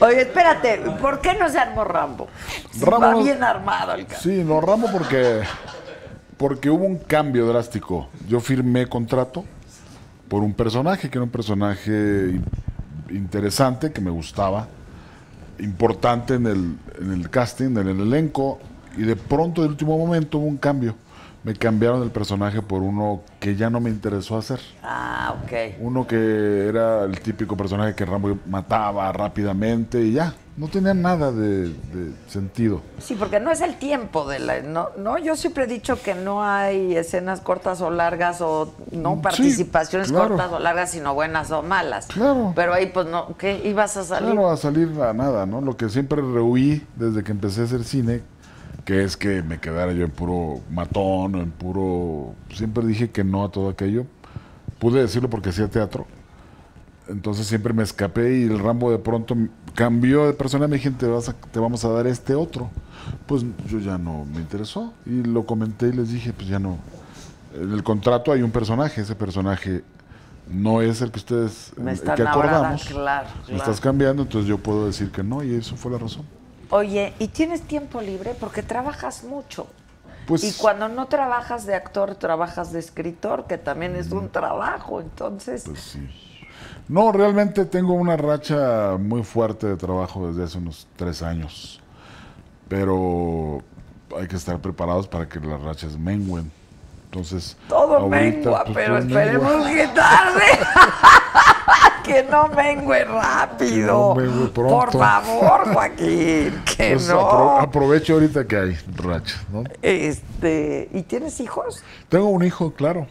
Oye, espérate, ¿por qué no se armó Rambo? Si Rambo va bien armado el caso. Sí, no, Rambo porque... Porque hubo un cambio drástico. Yo firmé contrato por un personaje, que era un personaje interesante, que me gustaba, importante en el, en el casting, en el elenco, y de pronto, de último momento, hubo un cambio. Me cambiaron el personaje por uno que ya no me interesó hacer. Ah, ok. Uno que era el típico personaje que Rambo mataba rápidamente y ya. No tenía nada de, de sentido. Sí, porque no es el tiempo de la... No, no, yo siempre he dicho que no hay escenas cortas o largas o no participaciones sí, claro. cortas o largas, sino buenas o malas. Claro. Pero ahí pues no, ¿qué? ¿Ibas a salir? Claro, a salir a nada, ¿no? Lo que siempre rehuí desde que empecé a hacer cine, que es que me quedara yo en puro matón o en puro... Siempre dije que no a todo aquello. Pude decirlo porque hacía teatro. Entonces siempre me escapé y el Rambo de pronto cambió de persona. Me dijeron, te, vas a, te vamos a dar este otro. Pues yo ya no me interesó. Y lo comenté y les dije, pues ya no. En el contrato hay un personaje. Ese personaje no es el que ustedes me están que acordamos. Ahora, claro, claro. Me estás cambiando, entonces yo puedo decir que no. Y eso fue la razón. Oye, ¿y tienes tiempo libre? Porque trabajas mucho. Pues, y cuando no trabajas de actor, trabajas de escritor, que también es un trabajo. Entonces... Pues sí. No, realmente tengo una racha muy fuerte de trabajo desde hace unos tres años, pero hay que estar preparados para que las rachas mengüen. Entonces, todo ahorita, mengua, pues, pero esperemos mengua. que tarde, que no mengüe rápido. Que no mengüe pronto. Por favor, Joaquín, que pues no. Apro aprovecho ahorita que hay rachas, ¿no? Este, ¿y tienes hijos? Tengo un hijo, claro.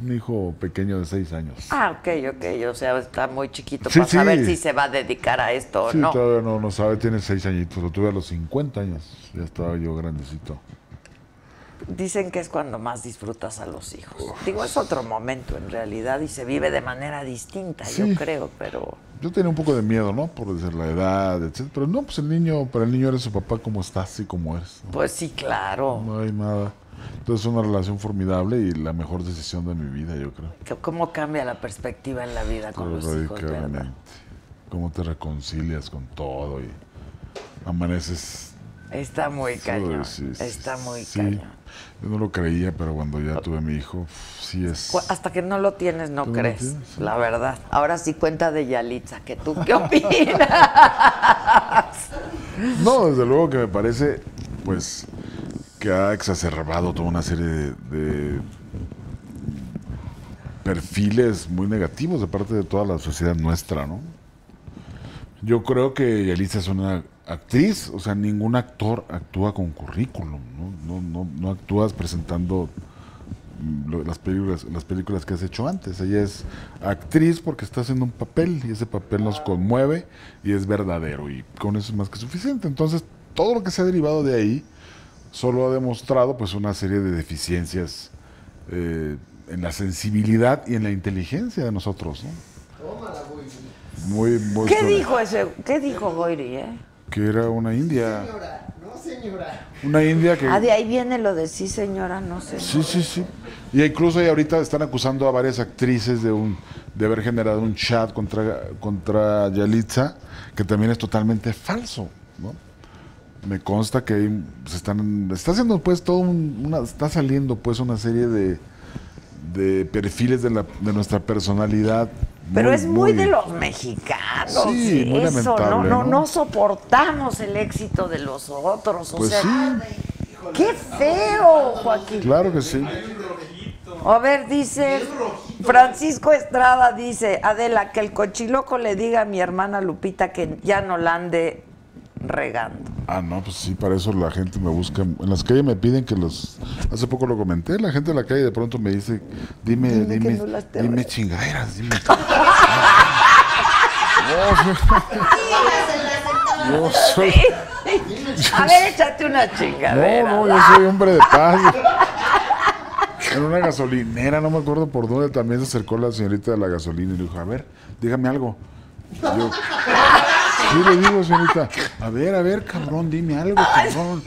Un hijo pequeño de seis años. Ah, ok, ok. O sea, está muy chiquito sí, para sí. saber si se va a dedicar a esto o sí, no. Todavía no, no sabe. Tiene seis añitos. Lo tuve a los cincuenta años. Ya estaba yo grandecito. Dicen que es cuando más disfrutas a los hijos. Uf. Digo, es otro momento en realidad y se vive de manera distinta, sí. yo creo, pero... Yo tenía un poco de miedo, ¿no? Por decir la edad, etcétera. Pero no, pues el niño, para el niño eres su papá como estás y como eres, ¿no? Pues sí, claro. No hay nada... Entonces es una relación formidable y la mejor decisión de mi vida, yo creo. ¿Cómo cambia la perspectiva en la vida con los hijos, verdad? Cómo te reconcilias con todo y amaneces... Está muy cañón, sí, sí, está muy sí. cañón. Yo no lo creía, pero cuando ya tuve a mi hijo, sí es... Hasta que no lo tienes, no crees, no tienes? la verdad. Ahora sí cuenta de Yalitza, que tú qué opinas. No, desde luego que me parece, pues... que ha exacerbado toda una serie de, de perfiles muy negativos de parte de toda la sociedad nuestra, ¿no? Yo creo que Yalitza es una actriz, o sea, ningún actor actúa con currículum, ¿no? No, no, no actúas presentando las películas, las películas que has hecho antes. Ella es actriz porque está haciendo un papel y ese papel nos conmueve y es verdadero, y con eso es más que suficiente. Entonces, todo lo que se ha derivado de ahí solo ha demostrado pues una serie de deficiencias eh, en la sensibilidad y en la inteligencia de nosotros, ¿no? Muy, muy ¿Qué, dijo ese, ¿Qué dijo Goyri? Eh? Que era una india. Señora, no señora. Una india que... Ah, de ahí viene lo de sí señora, no señora. Sí, sí, sí. Y incluso ahí ahorita están acusando a varias actrices de un de haber generado un chat contra, contra Yalitza, que también es totalmente falso, ¿no? Me consta que ahí se están... Está haciendo pues todo un... Una, está saliendo pues una serie de, de perfiles de, la, de nuestra personalidad. Pero muy, es muy, muy de los mexicanos, sí, muy eso, ¿no? ¿no? No no soportamos el éxito de los otros, o pues sea, sí. ¡Qué feo, Joaquín! Claro que sí. A ver, dice Francisco Estrada, dice, Adela, que el Cochiloco le diga a mi hermana Lupita que ya no la ande regando. Ah, no, pues sí, para eso la gente me busca. En las calles me piden que los... Hace poco lo comenté, la gente de la calle de pronto me dice, dime, dime, dime, no dime, dime chingaderas, dime... yo soy... A ver, échate una chingadera. No, no, yo soy hombre de paz. En una gasolinera, no me acuerdo por dónde, también se acercó la señorita de la gasolina y le dijo, a ver, dígame algo. Yo... Sí, le digo, señorita, a ver, a ver, cabrón, dime algo, cabrón.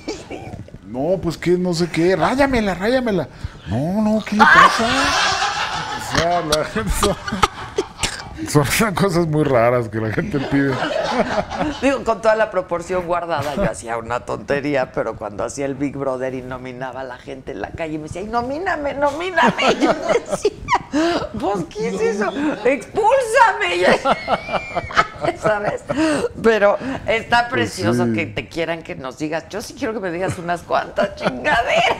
No, pues que no sé qué, ráyamela, ráyamela. No, no, ¿qué le pasa? O sea, la gente son, son cosas muy raras que la gente pide. Digo, con toda la proporción guardada, yo hacía una tontería, pero cuando hacía el Big Brother y nominaba a la gente en la calle, me decía, ay, nomíname, nomíname. Y yo decía, ¿vos qué es eso? ¡Expúlsame! ¿Sabes? Pero está precioso pues sí. Que te quieran que nos digas. Yo sí quiero que me digas unas cuantas chingaderas.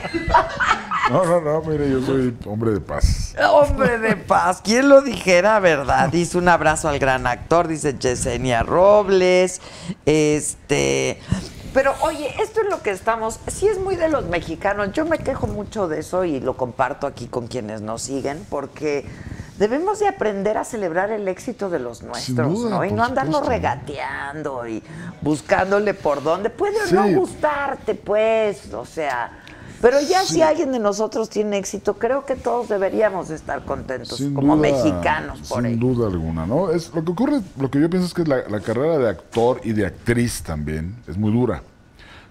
No, no, no, mire, yo soy hombre de paz. Hombre de paz, ¿quién lo dijera, verdad? Dice un abrazo al gran actor, dice Yesenia Robles. Este... Pero, oye, esto es lo que estamos... Sí es muy de los mexicanos. Yo me quejo mucho de eso y lo comparto aquí con quienes nos siguen, porque debemos de aprender a celebrar el éxito de los nuestros, duda, ¿no? Y no andarlo supuesto. regateando y buscándole por dónde. Puede sí. o no gustarte, pues, o sea... Pero ya sí. si alguien de nosotros tiene éxito, creo que todos deberíamos estar contentos, sin como duda, mexicanos, por ahí. Sin duda alguna, ¿no? Es, lo que ocurre, lo que yo pienso es que la, la carrera de actor y de actriz también es muy dura.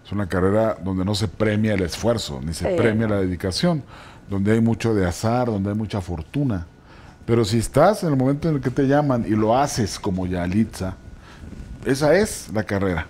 Es una carrera donde no se premia el esfuerzo, ni se sí. premia la dedicación, donde hay mucho de azar, donde hay mucha fortuna. Pero si estás en el momento en el que te llaman y lo haces como Yalitza, esa es la carrera.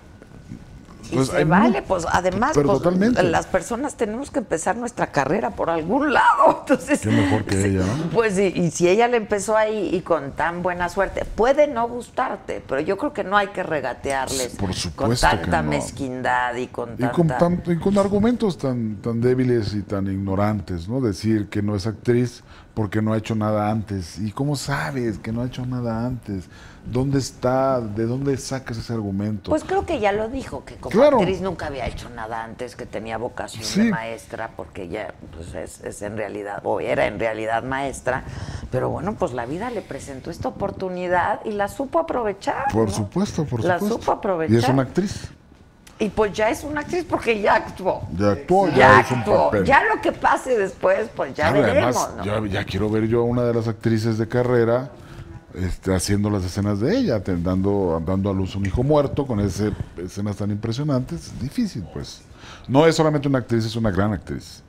Pues y se vale, muy, pues además pues, las personas tenemos que empezar nuestra carrera por algún lado. Entonces, qué mejor que ella, ¿no? Pues y, y si ella le empezó ahí y con tan buena suerte, puede no gustarte, pero yo creo que no hay que regatearles por con tanta no. mezquindad y con, y tanta... con, tan, y con argumentos tan, tan débiles y tan ignorantes, ¿no? Decir que no es actriz porque no ha hecho nada antes. ¿Y cómo sabes que no ha hecho nada antes? ¿Dónde está? ¿De dónde sacas ese argumento? Pues creo que ya lo dijo, que como claro. actriz nunca había hecho nada antes, que tenía vocación sí. de maestra, porque ella pues, es, es en realidad, o era en realidad maestra, pero bueno, pues la vida le presentó esta oportunidad y la supo aprovechar. Por ¿no? supuesto, por la supuesto. La supo aprovechar. Y es una actriz. Y pues ya es una actriz porque ya actuó. Ya actuó, ya, ya hizo actuó. un papel. Ya lo que pase después, pues ya claro, veremos. Además, ¿no? ya, ya quiero ver yo a una de las actrices de carrera Este, haciendo las escenas de ella, dando, dando a luz un hijo muerto con esas escenas tan impresionantes. Difícil, pues. No es solamente una actriz, es una gran actriz.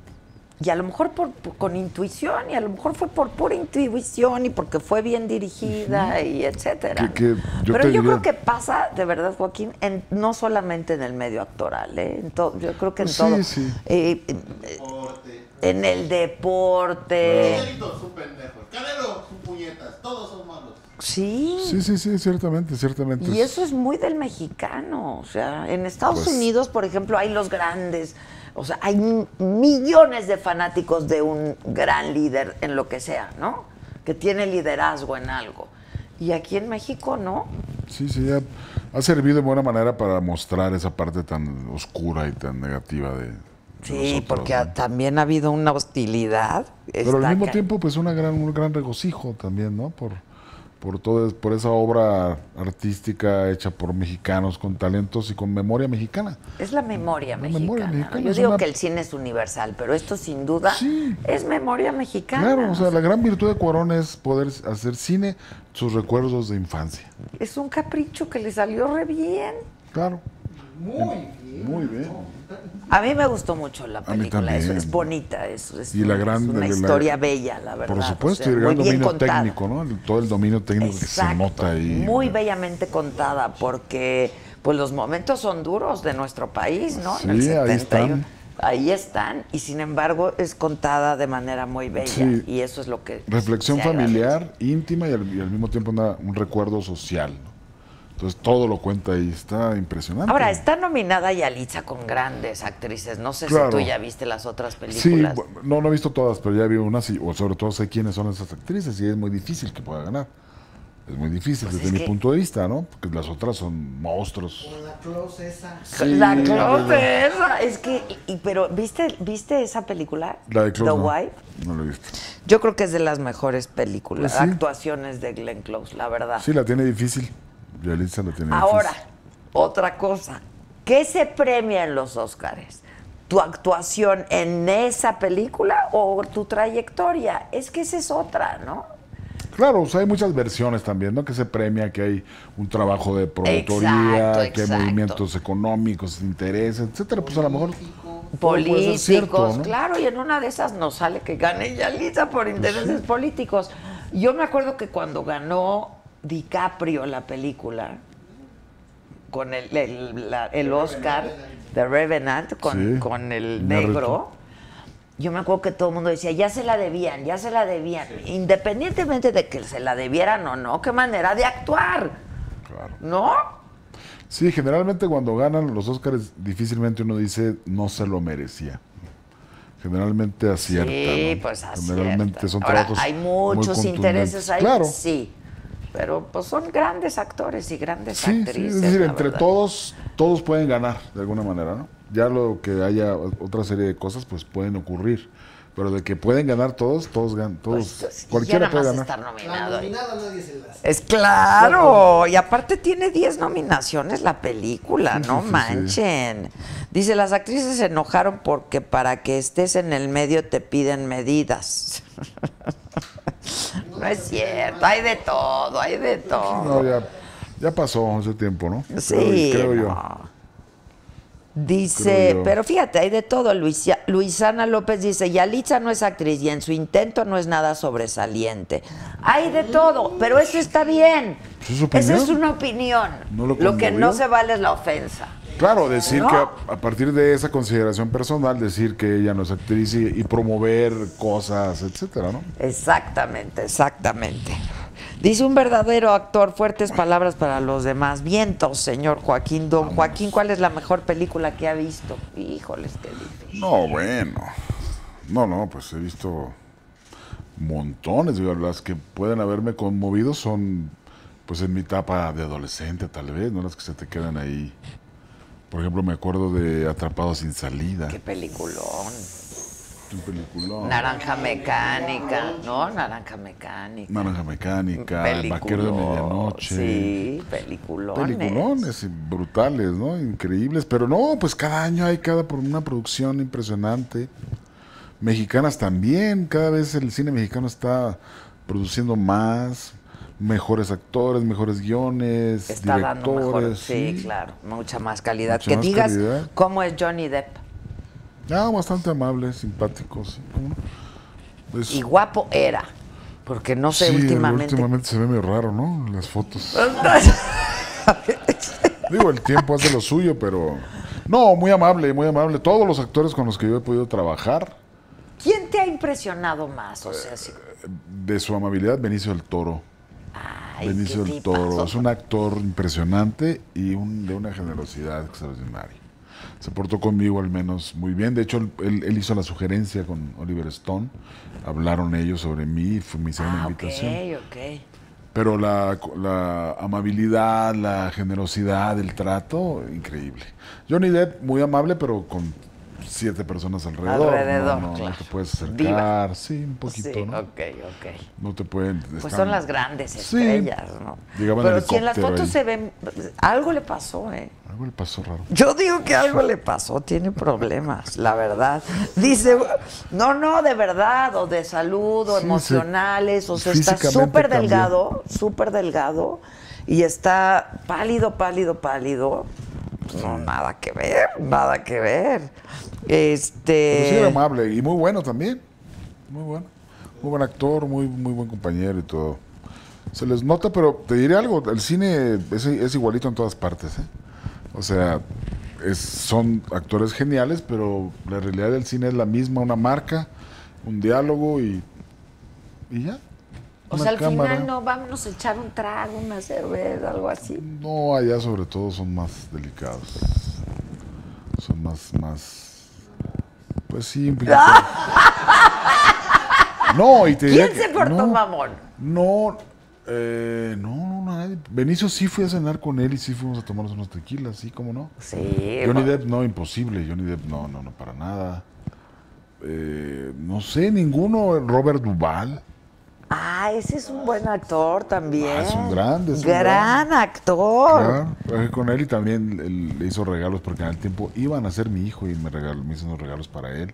Y a lo mejor por, por, con intuición, y a lo mejor fue por pura intuición, y porque fue bien dirigida, uh-huh. y etcétera. Que, que yo Pero yo diría... creo que pasa, de verdad, Joaquín, en, no solamente en el medio actoral, ¿eh? En to, yo creo que en sí, todo. Sí. Eh, eh, eh, en el deporte. Los son pendejos, Canelo son puñetas, todos son malos. Sí. Sí, sí, sí, ciertamente, ciertamente. Y eso es muy del mexicano, o sea, en Estados pues... Unidos, por ejemplo, hay los grandes O sea, hay millones de fanáticos de un gran líder en lo que sea, ¿no? Que tiene liderazgo en algo. Y aquí en México, ¿no? Sí, sí, ha, ha servido de buena manera para mostrar esa parte tan oscura y tan negativa de, de sí, nosotros, porque ¿no? También ha habido una hostilidad. Pero al mismo tiempo, pues una gran, un gran regocijo también, ¿no? Por, por, todo, por esa obra artística hecha por mexicanos con talentos y con memoria mexicana. Es la memoria, la mexicana. memoria mexicana. Yo digo una... que el cine es universal, pero esto sin duda sí. es memoria mexicana. Claro, o sea, la gran virtud de Cuarón es poder hacer cine, sus recuerdos de infancia. Es un capricho que le salió re bien. Claro. Muy bien. Muy bien. A mí me gustó mucho la película, eso es bonita, eso es, y la gran, es una la, historia la, bella, la verdad. Por supuesto, o sea, y el gran dominio contada. técnico, ¿no? El, todo el dominio técnico Exacto, que se nota ahí. Muy bellamente contada, porque pues los momentos son duros de nuestro país, ¿no? Sí, en el setenta y uno, ahí están. Ahí están, y sin embargo es contada de manera muy bella, sí. y eso es lo que... Reflexión familiar, íntima, y al, y al mismo tiempo una, un recuerdo social, ¿no? Entonces todo lo cuenta y está impresionante. Ahora, está nominada Yalitza con grandes actrices. No sé claro. si tú ya viste las otras películas. Sí, no, no he visto todas, pero ya vi unas y o sobre todo sé quiénes son esas actrices y es muy difícil que pueda ganar. Es muy difícil pues desde mi que... punto de vista, ¿no? Porque las otras son monstruos. La Close esa. Sí, la Close esa. Es que, y, pero, ¿viste, ¿viste esa película? La de Close, The no. Wife. No la he visto. Yo creo que es de las mejores películas, pues sí. actuaciones de Glenn Close, la verdad. Sí, la tiene difícil. Yalitza la tiene Ahora, difícil. Otra cosa. ¿Qué se premia en los Óscares? ¿Tu actuación en esa película o tu trayectoria? Es que esa es otra, ¿no? Claro, o sea, hay muchas versiones también, ¿no? Que se premia, que hay un trabajo de promotoría, exacto, que exacto. hay movimientos económicos, intereses, etcétera. Pues a lo mejor... Políticos, cierto, ¿no? Claro, y en una de esas nos sale que gane Yalitza por intereses pues sí. políticos. Yo me acuerdo que cuando ganó... DiCaprio, la película, con el, el, la, el Oscar de Revenant, con, sí, con el negro, yo me acuerdo que todo el mundo decía, ya se la debían, ya se la debían, sí. independientemente de que se la debieran o no, qué manera de actuar, claro. ¿no? Sí, generalmente cuando ganan los Oscars, difícilmente uno dice, no se lo merecía. Generalmente acierta. Sí, ¿no? pues acierta. Generalmente son Ahora, trabajos hay muchos intereses ahí, claro. sí. Pero pues son grandes actores y grandes sí, actrices. Sí, es decir, entre verdad. todos, todos pueden ganar de alguna manera, ¿no? Ya lo que haya otra serie de cosas, pues pueden ocurrir. Pero de que pueden ganar todos, todos ganan, todos. Pues, cualquiera puede ganar. Estar nominado, nominado nadie se las... Es claro, y aparte tiene diez nominaciones la película, no sí, sí, manchen. Sí. Dice, las actrices se enojaron porque para que estés en el medio te piden medidas. No es cierto, hay de todo, hay de todo. No, ya, ya pasó ese tiempo, ¿no? Sí, creo, creo no. yo. Dice, creo yo. Pero fíjate, hay de todo. Luisa, Luisana López dice, Yalitza no es actriz y en su intento no es nada sobresaliente. Hay de todo, pero eso está bien. Esa es una opinión. ¿No lo, lo que no se vale es la ofensa. Claro, decir no. que a, a partir de esa consideración personal, decir que ella no es actriz y, y promover cosas, etcétera, ¿no? Exactamente, exactamente. Dice un verdadero actor, fuertes palabras para los demás. Vientos, señor Joaquín. Don Vamos. Joaquín, ¿cuál es la mejor película que ha visto? Híjoles, qué difícil. No, bueno. No, no, pues he visto montones. Digo, las que pueden haberme conmovido son, pues en mi etapa de adolescente, tal vez, ¿no? Las que se te quedan ahí. Por ejemplo, me acuerdo de Atrapado sin salida. ¡Qué peliculón! ¡Qué peliculón! Naranja mecánica, ¿no? Naranja mecánica. Naranja mecánica, peliculón. El vaquero de medianoche. Sí, peliculones. Peliculones brutales, ¿no? Increíbles. Pero no, pues cada año hay cada una producción impresionante. Mexicanas también. Cada vez el cine mexicano está produciendo más... Mejores actores, mejores guiones, Está directores. Dando mejor, sí, sí, claro, mucha más calidad. Mucha que más digas calidad. Cómo es Johnny Depp. Ah, bastante amable, simpático. Sí. Es... Y guapo era, porque no sé sí, últimamente... últimamente se ve medio raro, ¿no? Las fotos. Digo, el tiempo hace lo suyo, pero... No, muy amable, muy amable. Todos los actores con los que yo he podido trabajar. ¿Quién te ha impresionado más? O sea, sí. De su amabilidad, Benicio del Toro. Ay, Benicio del Toro es un actor impresionante y un, de una generosidad extraordinaria. se portó conmigo al menos muy bien. De hecho, él, él hizo la sugerencia con Oliver Stone, hablaron ellos sobre mí, fue, me hicieron ah, una invitación. Okay, okay. Pero la, la amabilidad, la generosidad, el trato, increíble. Johnny Depp, muy amable, pero con siete personas alrededor. Alrededor, no, no, claro. No te puedes acercar. Diva. Sí, un poquito, sí, ¿no? Ok, ok. No te pueden... Pues están... son las grandes estrellas, sí, ¿no? Llegaban pero si en las fotos ahí se ven... Algo le pasó, ¿eh? Algo le pasó raro. Yo digo que algo le pasó. Tiene problemas, la verdad. Dice, no, no, de verdad, o de salud, o sí, emocionales, se... o sea, está súper delgado, súper delgado, y está pálido, pálido, pálido. No, nada que ver, nada que ver. Este... Pero sí era amable y muy bueno también. Muy bueno. Muy buen actor, muy, muy buen compañero y todo. Se les nota, pero te diré algo, el cine es, es igualito en todas partes, ¿eh? O sea, es, son actores geniales, pero la realidad del cine es la misma, una marca, un diálogo y, y ya. O sea, al cámara. Final no, vámonos a echar un trago, una cerveza, algo así. No, allá sobre todo son más delicados. Son más, más... Pues sí, implicados. ¡Ah! No, y te ¿quién diría se que, portó no, mamón? No, eh, no, no, nadie. Benicio sí fui a cenar con él y sí fuimos a tomarnos unos tequilas, ¿sí? ¿Cómo no? Sí. Johnny bueno. Depp, no, imposible. Johnny Depp, no, no, no, para nada. Eh, no sé, ninguno. Robert Duvall. Ah, ese es un buen actor también. Ah, es un grande. Es gran, un gran actor. Claro, con él y también él, le hizo regalos porque en el tiempo iban a ser mi hijo y me, regaló, me hizo unos regalos para él.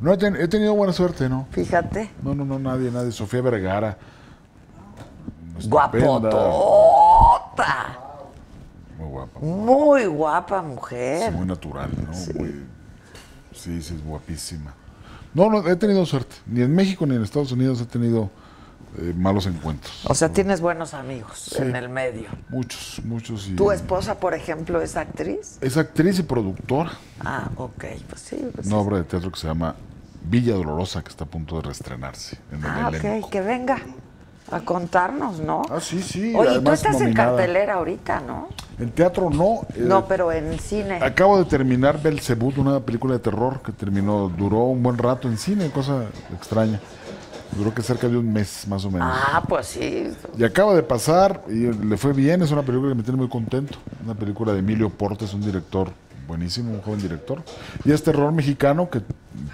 No he, ten, he tenido buena suerte, ¿no? Fíjate. No, no, no, nadie, nadie. Sofía Vergara. Guapotota. Muy guapa. Muy guapa mujer. Sí, muy natural, ¿no? Sí. Muy, sí, sí, es guapísima. No, no, he tenido suerte. Ni en México ni en Estados Unidos he tenido... Eh, malos encuentros. O sea, tienes buenos amigos, sí, en el medio. Muchos, muchos. Y, ¿tu esposa, por ejemplo, es actriz? Es actriz y productora. Ah, ok, pues sí. Pues una sí. obra de teatro que se llama Villa Dolorosa, que está a punto de reestrenarse. En ah, el ok, elenco. Que venga a contarnos, ¿no? Ah, sí, sí. Oye, tú estás nominada en cartelera ahorita, ¿no? En teatro no. Eh, no, pero en cine. Acabo de terminar Belcebú, una película de terror que terminó, duró un buen rato en cine, cosa extraña. Duró que cerca de un mes, más o menos. Ah, pues sí. Y acaba de pasar, y le fue bien, es una película que me tiene muy contento. Una película de Emilio Portes, un director buenísimo, un joven director. Y es terror mexicano que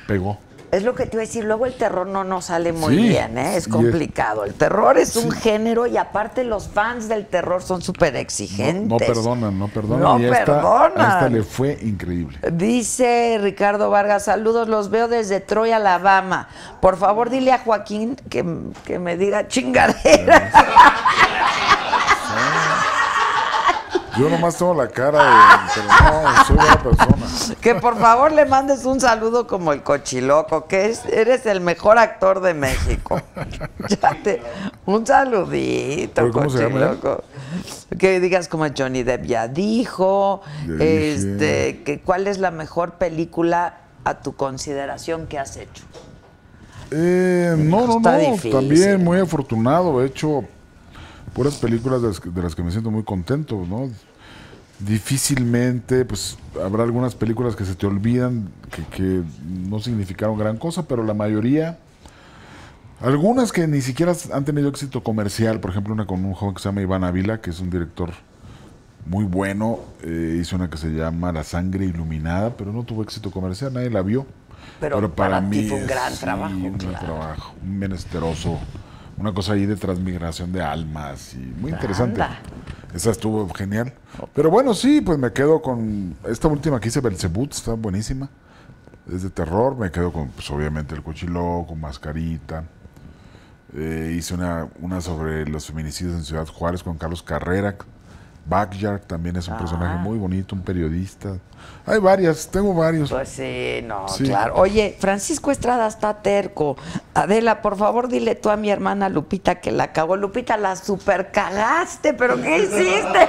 pegó. Es lo que te iba a decir, luego el terror no nos sale muy sí, bien, ¿eh? Es complicado. El terror es un sí. género y aparte los fans del terror son súper exigentes. No, no perdonan, no perdonan. No y esta, perdonan. A esta le fue increíble. Dice Ricardo Vargas, saludos, los veo desde Troy, Alabama. Por favor, dile a Joaquín que, que me diga chingadera. Yo nomás tengo la cara de... Pero no, soy buena persona. Que por favor le mandes un saludo como el Cochiloco, que es, eres el mejor actor de México. Ya te, un saludito, Cochiloco. Que digas como Johnny Depp ya dijo, ya este, que cuál es la mejor película a tu consideración que has hecho. Eh, no, no, no, difícil. También muy afortunado, he hecho... puras películas de las, que, de las que me siento muy contento, ¿no? Difícilmente, pues, habrá algunas películas que se te olvidan, que, que no significaron gran cosa, pero la mayoría, algunas que ni siquiera han tenido éxito comercial, por ejemplo, una con un joven que se llama Iván Ávila, que es un director muy bueno, eh, hizo una que se llama La Sangre Iluminada, pero no tuvo éxito comercial, nadie la vio. Pero, pero para, para mí fue un gran trabajo. Un gran trabajo, un menesteroso. Una cosa ahí de transmigración de almas y muy interesante. Anda. Esa estuvo genial. Pero bueno, sí, pues me quedo con esta última que hice, Belcebú, está buenísima. Es de terror, me quedo con, pues obviamente, El Cochiloco, Mascarita. Eh, hice una, una sobre los feminicidios en Ciudad Juárez con Carlos Carrera. Backyard también es un ah. personaje muy bonito, un periodista. Hay varias, tengo varios. Pues sí, no, sí. claro. Oye, Francisco Estrada está terco. Adela, por favor, dile tú a mi hermana Lupita que la cagó. Lupita, la super cagaste, pero ¿qué hiciste?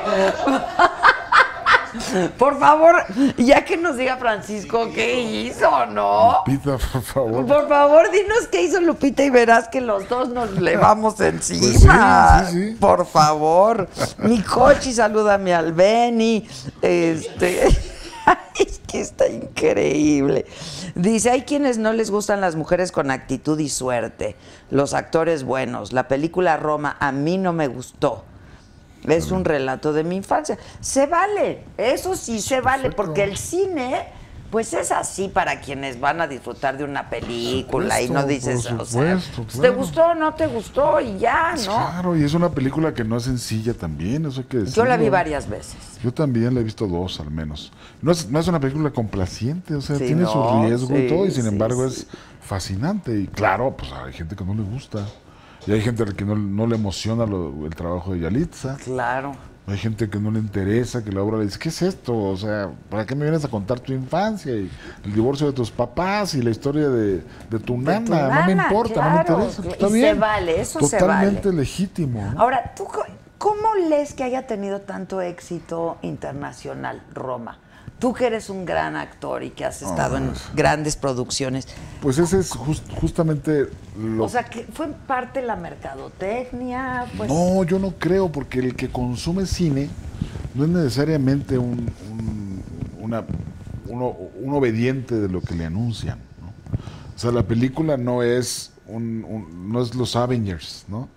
Por favor, ya que nos diga Francisco qué hizo, ¿no? Lupita, por favor. Por favor, dinos qué hizo Lupita y verás que los dos nos le vamos encima. Pues sí, sí, sí. Por favor. Mi Cochi, salúdame al Beni. Este... Es que está increíble. Dice, hay quienes no les gustan las mujeres con actitud y suerte, los actores buenos. La película Roma a mí no me gustó. Es un relato de mi infancia. Se vale, eso sí se vale, porque el cine, pues es así para quienes van a disfrutar de una película, supuesto, y no dices, por supuesto, o sea, claro. ¿Te gustó o no te gustó? Y ya, ¿no? Claro, y es una película que no es sencilla también, eso hay que decirlo. Yo la vi varias veces. Yo también la he visto dos al menos. No es, no es una película complaciente, o sea, sí, tiene no, su riesgo sí, y todo, y sin sí, embargo sí. es fascinante. Y claro, pues hay gente que no le gusta. Y hay gente que no, no le emociona lo, el trabajo de Yalitza. Claro. Hay gente que no le interesa, que la obra le dice, ¿qué es esto? O sea, ¿para qué me vienes a contar tu infancia? Y el divorcio de tus papás y la historia de, de tu nana. De tu nana, no me importa, claro, no me interesa. Está y bien. Se vale, eso se vale. Totalmente legítimo, ¿no? Ahora, ¿tú cómo lees que haya tenido tanto éxito internacional Roma? Tú que eres un gran actor y que has estado ah, en grandes producciones. Pues ese es just, justamente lo... O sea, que ¿fue en parte la mercadotecnia? Pues... No, yo no creo, porque el que consume cine no es necesariamente un, un, una, uno, un obediente de lo que le anuncian, ¿no? O sea, la película no es, un, un, no es los Avengers, ¿no?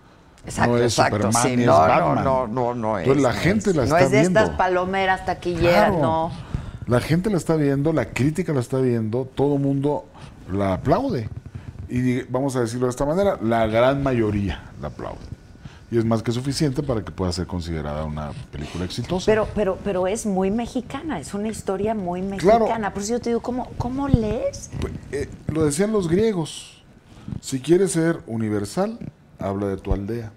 Exacto, no es exacto. Superman, sí, es no, Batman. No, no, no, no es. Entonces la no gente es, la está viendo. No es de viendo. Estas palomeras taquilleras, claro. no. La gente la está viendo, la crítica la está viendo, todo el mundo la aplaude. Y vamos a decirlo de esta manera, la gran mayoría la aplaude. Y es más que suficiente para que pueda ser considerada una película exitosa. Pero pero pero es muy mexicana, es una historia muy mexicana. Claro. Por eso yo te digo, ¿cómo, cómo lees? Pues, eh, lo decían los griegos, si quieres ser universal, habla de tu aldea.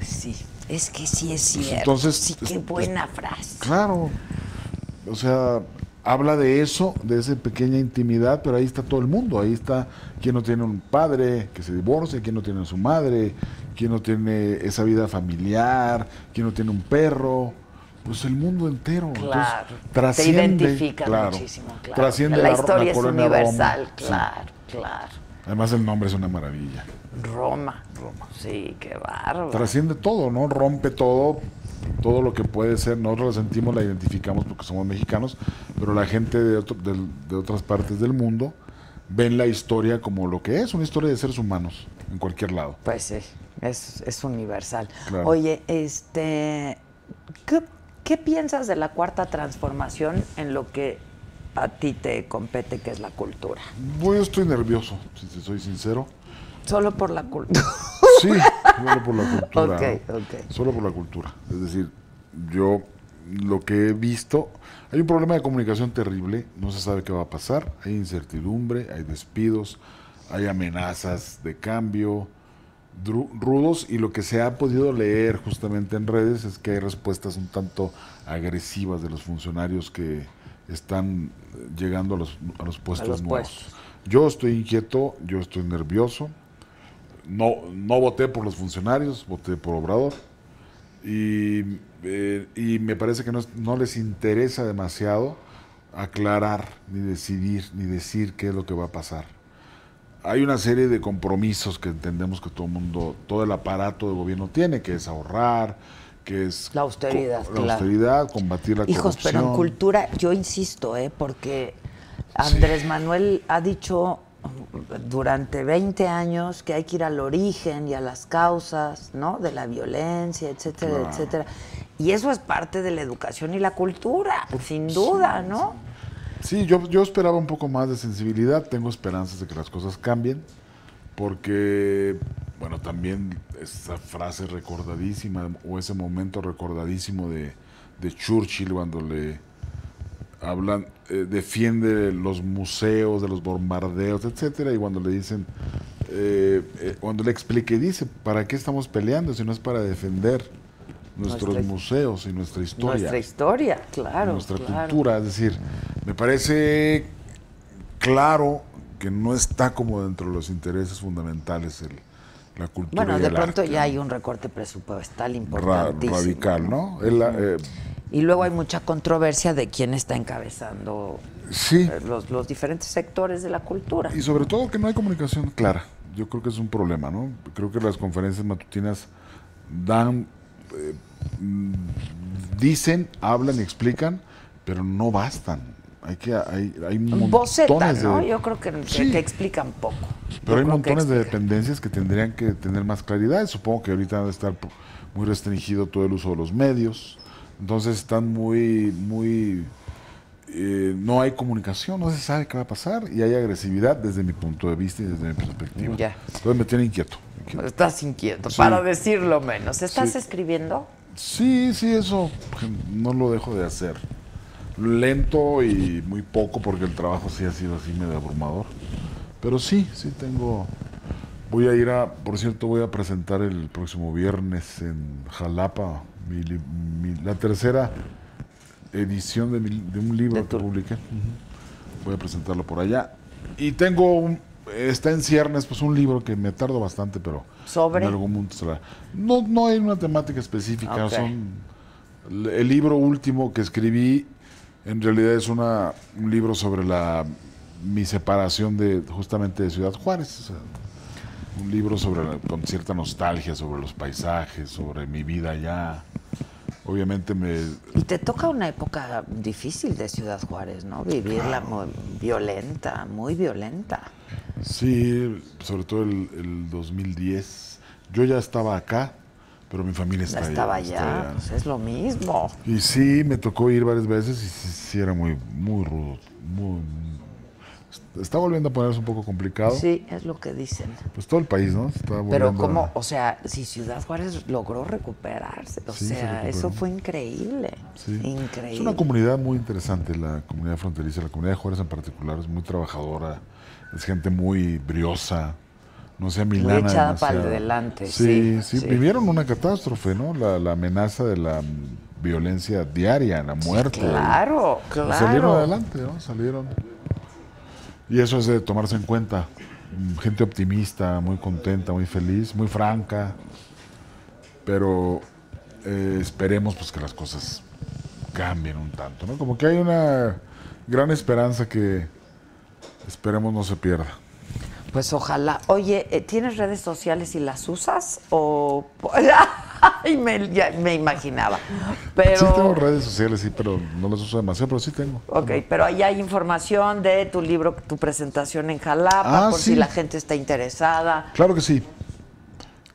Sí, es que sí es cierto. Pues entonces, sí, qué buena es, frase. Claro, o sea... Habla de eso, de esa pequeña intimidad, pero ahí está todo el mundo. Ahí está quien no tiene un padre que se divorcia, quien no tiene a su madre, quien no tiene esa vida familiar, quien no tiene un perro. Pues el mundo entero. Claro. Entonces, trasciende, te identifica claro, muchísimo. Claro. Trasciende la historia, la, la es universal. Roma, claro, sí. claro. Además el nombre es una maravilla. Roma. Roma. Sí, qué bárbaro. Trasciende todo, ¿no? Rompe todo. Todo lo que puede ser, nosotros la sentimos, la identificamos porque somos mexicanos, pero la gente de, otro, de, de otras partes del mundo ven la historia como lo que es, una historia de seres humanos, en cualquier lado. Pues sí, es, es universal. Claro. Oye, este, ¿qué, ¿qué piensas de la cuarta transformación en lo que a ti te compete, que es la cultura? Yo estoy nervioso, si te soy sincero. Solo por la cultura. Sí, solo por la cultura. Okay, ¿no? okay. Solo por la cultura. Es decir, yo lo que he visto, hay un problema de comunicación terrible, no se sabe qué va a pasar, hay incertidumbre, hay despidos, hay amenazas de cambio rudos, y lo que se ha podido leer justamente en redes es que hay respuestas un tanto agresivas de los funcionarios que están llegando a los, a los puestos a los nuevos. Puestos. Yo estoy inquieto, yo estoy nervioso. No, no voté por los funcionarios, voté por Obrador, y, eh, y me parece que no, no les interesa demasiado aclarar, ni decidir, ni decir qué es lo que va a pasar. Hay una serie de compromisos que entendemos que todo el mundo, todo el aparato de gobierno tiene, que es ahorrar, que es la austeridad, co- la claro. austeridad, combatir la Hijos, corrupción. Pero en cultura, yo insisto, ¿eh? Porque Andrés sí. Manuel ha dicho... durante veinte años que hay que ir al origen y a las causas, ¿no? De la violencia, etcétera, claro. etcétera. Y eso es parte de la educación y la cultura, Uf, sin duda, sí, ¿no? Sí, sí yo, yo esperaba un poco más de sensibilidad, tengo esperanzas de que las cosas cambien, porque, bueno, también esa frase recordadísima, o ese momento recordadísimo de, de Churchill cuando le... hablan, eh, defiende los museos de los bombardeos, etcétera, y cuando le dicen, eh, eh, cuando le explique, dice, ¿para qué estamos peleando si no es para defender nuestros nuestra, museos y nuestra historia? Nuestra historia, claro. Nuestra claro. cultura, es decir, me parece claro que no está como dentro de los intereses fundamentales el... La cultura bueno, de pronto arte. Ya hay un recorte presupuestal importantísimo. Ra radical, ¿no? El, eh, y luego hay mucha controversia de quién está encabezando sí. los, los diferentes sectores de la cultura. Y sobre todo que no hay comunicación clara. Yo creo que es un problema, ¿no? Creo que las conferencias matutinas dan, eh, dicen, hablan y explican, pero no bastan. Hay, que, hay, hay montones Boceta, ¿no? De... Yo creo que sí, te explican poco. Pero hay montones de dependencias que tendrían que tener más claridad. Supongo que ahorita debe estar muy restringido todo el uso de los medios. Entonces están muy, muy... Eh, no hay comunicación, no se sabe qué va a pasar y hay agresividad desde mi punto de vista y desde mi perspectiva. Ya. Entonces me tiene inquieto. inquieto. Estás inquieto, sí, para decirlo menos. ¿Estás sí. escribiendo? Sí, sí, eso no lo dejo de hacer. Lento y muy poco porque el trabajo sí ha sido así medio abrumador. Pero sí, sí tengo... Voy a ir a... Por cierto, voy a presentar el próximo viernes en Jalapa mi, mi, la tercera... edición de, mi, de un libro de que publiqué. Uh-huh. Voy a presentarlo por allá. Y tengo, un, está en ciernes, pues un libro que me tardo bastante, pero... ¿Sobre? En algún mundo será. No, no hay una temática específica. Okay. Son el libro último que escribí, en realidad es una, un libro sobre la mi separación de justamente de Ciudad Juárez. O sea, un libro sobre la, con cierta nostalgia, sobre los paisajes, sobre mi vida allá. Obviamente me... Y te toca una época difícil de Ciudad Juárez, ¿no? Vivirla claro. muy violenta, muy violenta. Sí, sobre todo el, el dos mil diez. Yo ya estaba acá, pero mi familia está allá. Estaba allá, allá. Pues es lo mismo. Y sí, me tocó ir varias veces y sí, sí era muy, muy rudo. Muy, está volviendo a ponerse un poco complicado. Sí, es lo que dicen. Pues todo el país, ¿no? Está pero como, a... o sea, si Ciudad Juárez logró recuperarse, o sí, sea, se eso fue increíble, sí. increíble. Es una comunidad muy interesante, la comunidad fronteriza, la comunidad de Juárez en particular, es muy trabajadora, es gente muy briosa, no sea milana. Muy echada para adelante. Sí, sí, sí, vivieron una catástrofe, ¿no? La, la amenaza de la violencia diaria, la muerte. Sí, claro, y, claro. Salieron adelante, ¿no? Salieron... Y eso es de tomarse en cuenta. Gente optimista, muy contenta, muy feliz, muy franca. Pero eh, esperemos pues que las cosas cambien un tanto, ¿no? Como que hay una gran esperanza que esperemos no se pierda. Pues ojalá. Oye, ¿tienes redes sociales y las usas? O... Ay, me, ya, me imaginaba. Pero... Sí tengo redes sociales, sí, pero no las uso demasiado, pero sí tengo. Ok, pero ahí hay información de tu libro, tu presentación en Jalapa, ah, por sí. si la gente está interesada. Claro que sí.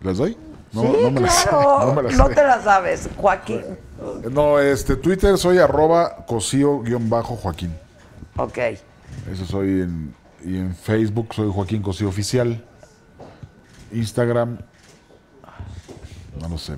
¿Las doy? No, sí, no me claro. Las, no, me las no te las sabes, Joaquín. No, este, Twitter soy arroba cosío-joaquín. Ok. Eso soy en... Y en Facebook soy Joaquín Cosío Oficial. Instagram, no lo sé.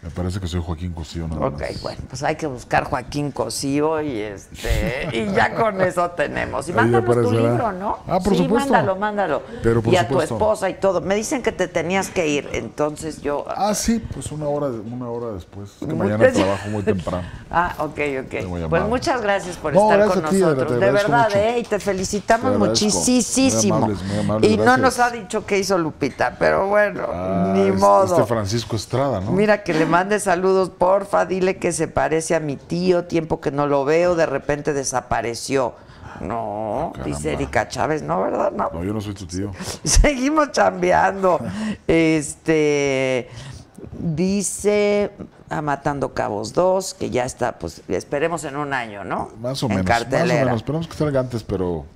Me parece que soy Joaquín Cosío nada okay, más. Ok, bueno, pues hay que buscar Joaquín Cosío y este y ya con eso tenemos. Y mándanos tu libro, ¿no? Ah, por sí, supuesto. mándalo, mándalo. Pero por y a supuesto. Tu esposa y todo. Me dicen que te tenías que ir, entonces yo... Ah, sí, pues una hora, una hora después. Es que mañana trabajo muy temprano. Ah, ok, ok. Pues muchas gracias por no, estar gracias con ti, nosotros. Te de verdad, mucho. eh, y te felicitamos te muchísimo. Muy amables, muy amables, y gracias. No nos ha dicho qué hizo Lupita, pero bueno, ah, ni modo. Este Francisco Estrada, ¿no? Mira que le mande saludos, porfa, dile que se parece a mi tío, tiempo que no lo veo, de repente desapareció. No, caramba. Dice Erika Chávez, no, ¿verdad? No. No, yo no soy tu tío. Seguimos chambeando. Este, dice a Matando Cabos dos, que ya está, pues esperemos en un año, ¿no? Más o en menos. Cartelera. Más o menos, esperemos que salga antes, pero...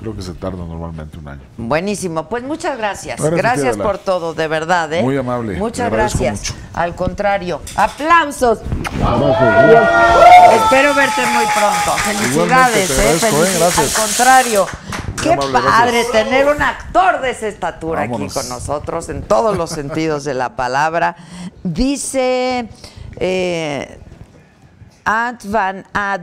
Creo que se tarda normalmente un año. Buenísimo, pues muchas gracias. Gracias, gracias por todo, de verdad, ¿eh? Muy amable. Muchas gracias. Mucho. Al contrario, aplausos. Espero verte muy pronto. Felicidades, ¿eh? Felicidades. Eh, al contrario. Qué amable, padre gracias. Tener un actor de esa estatura. Vámonos. Aquí con nosotros, en todos los sentidos de la palabra. Dice eh, Ant Van Adi.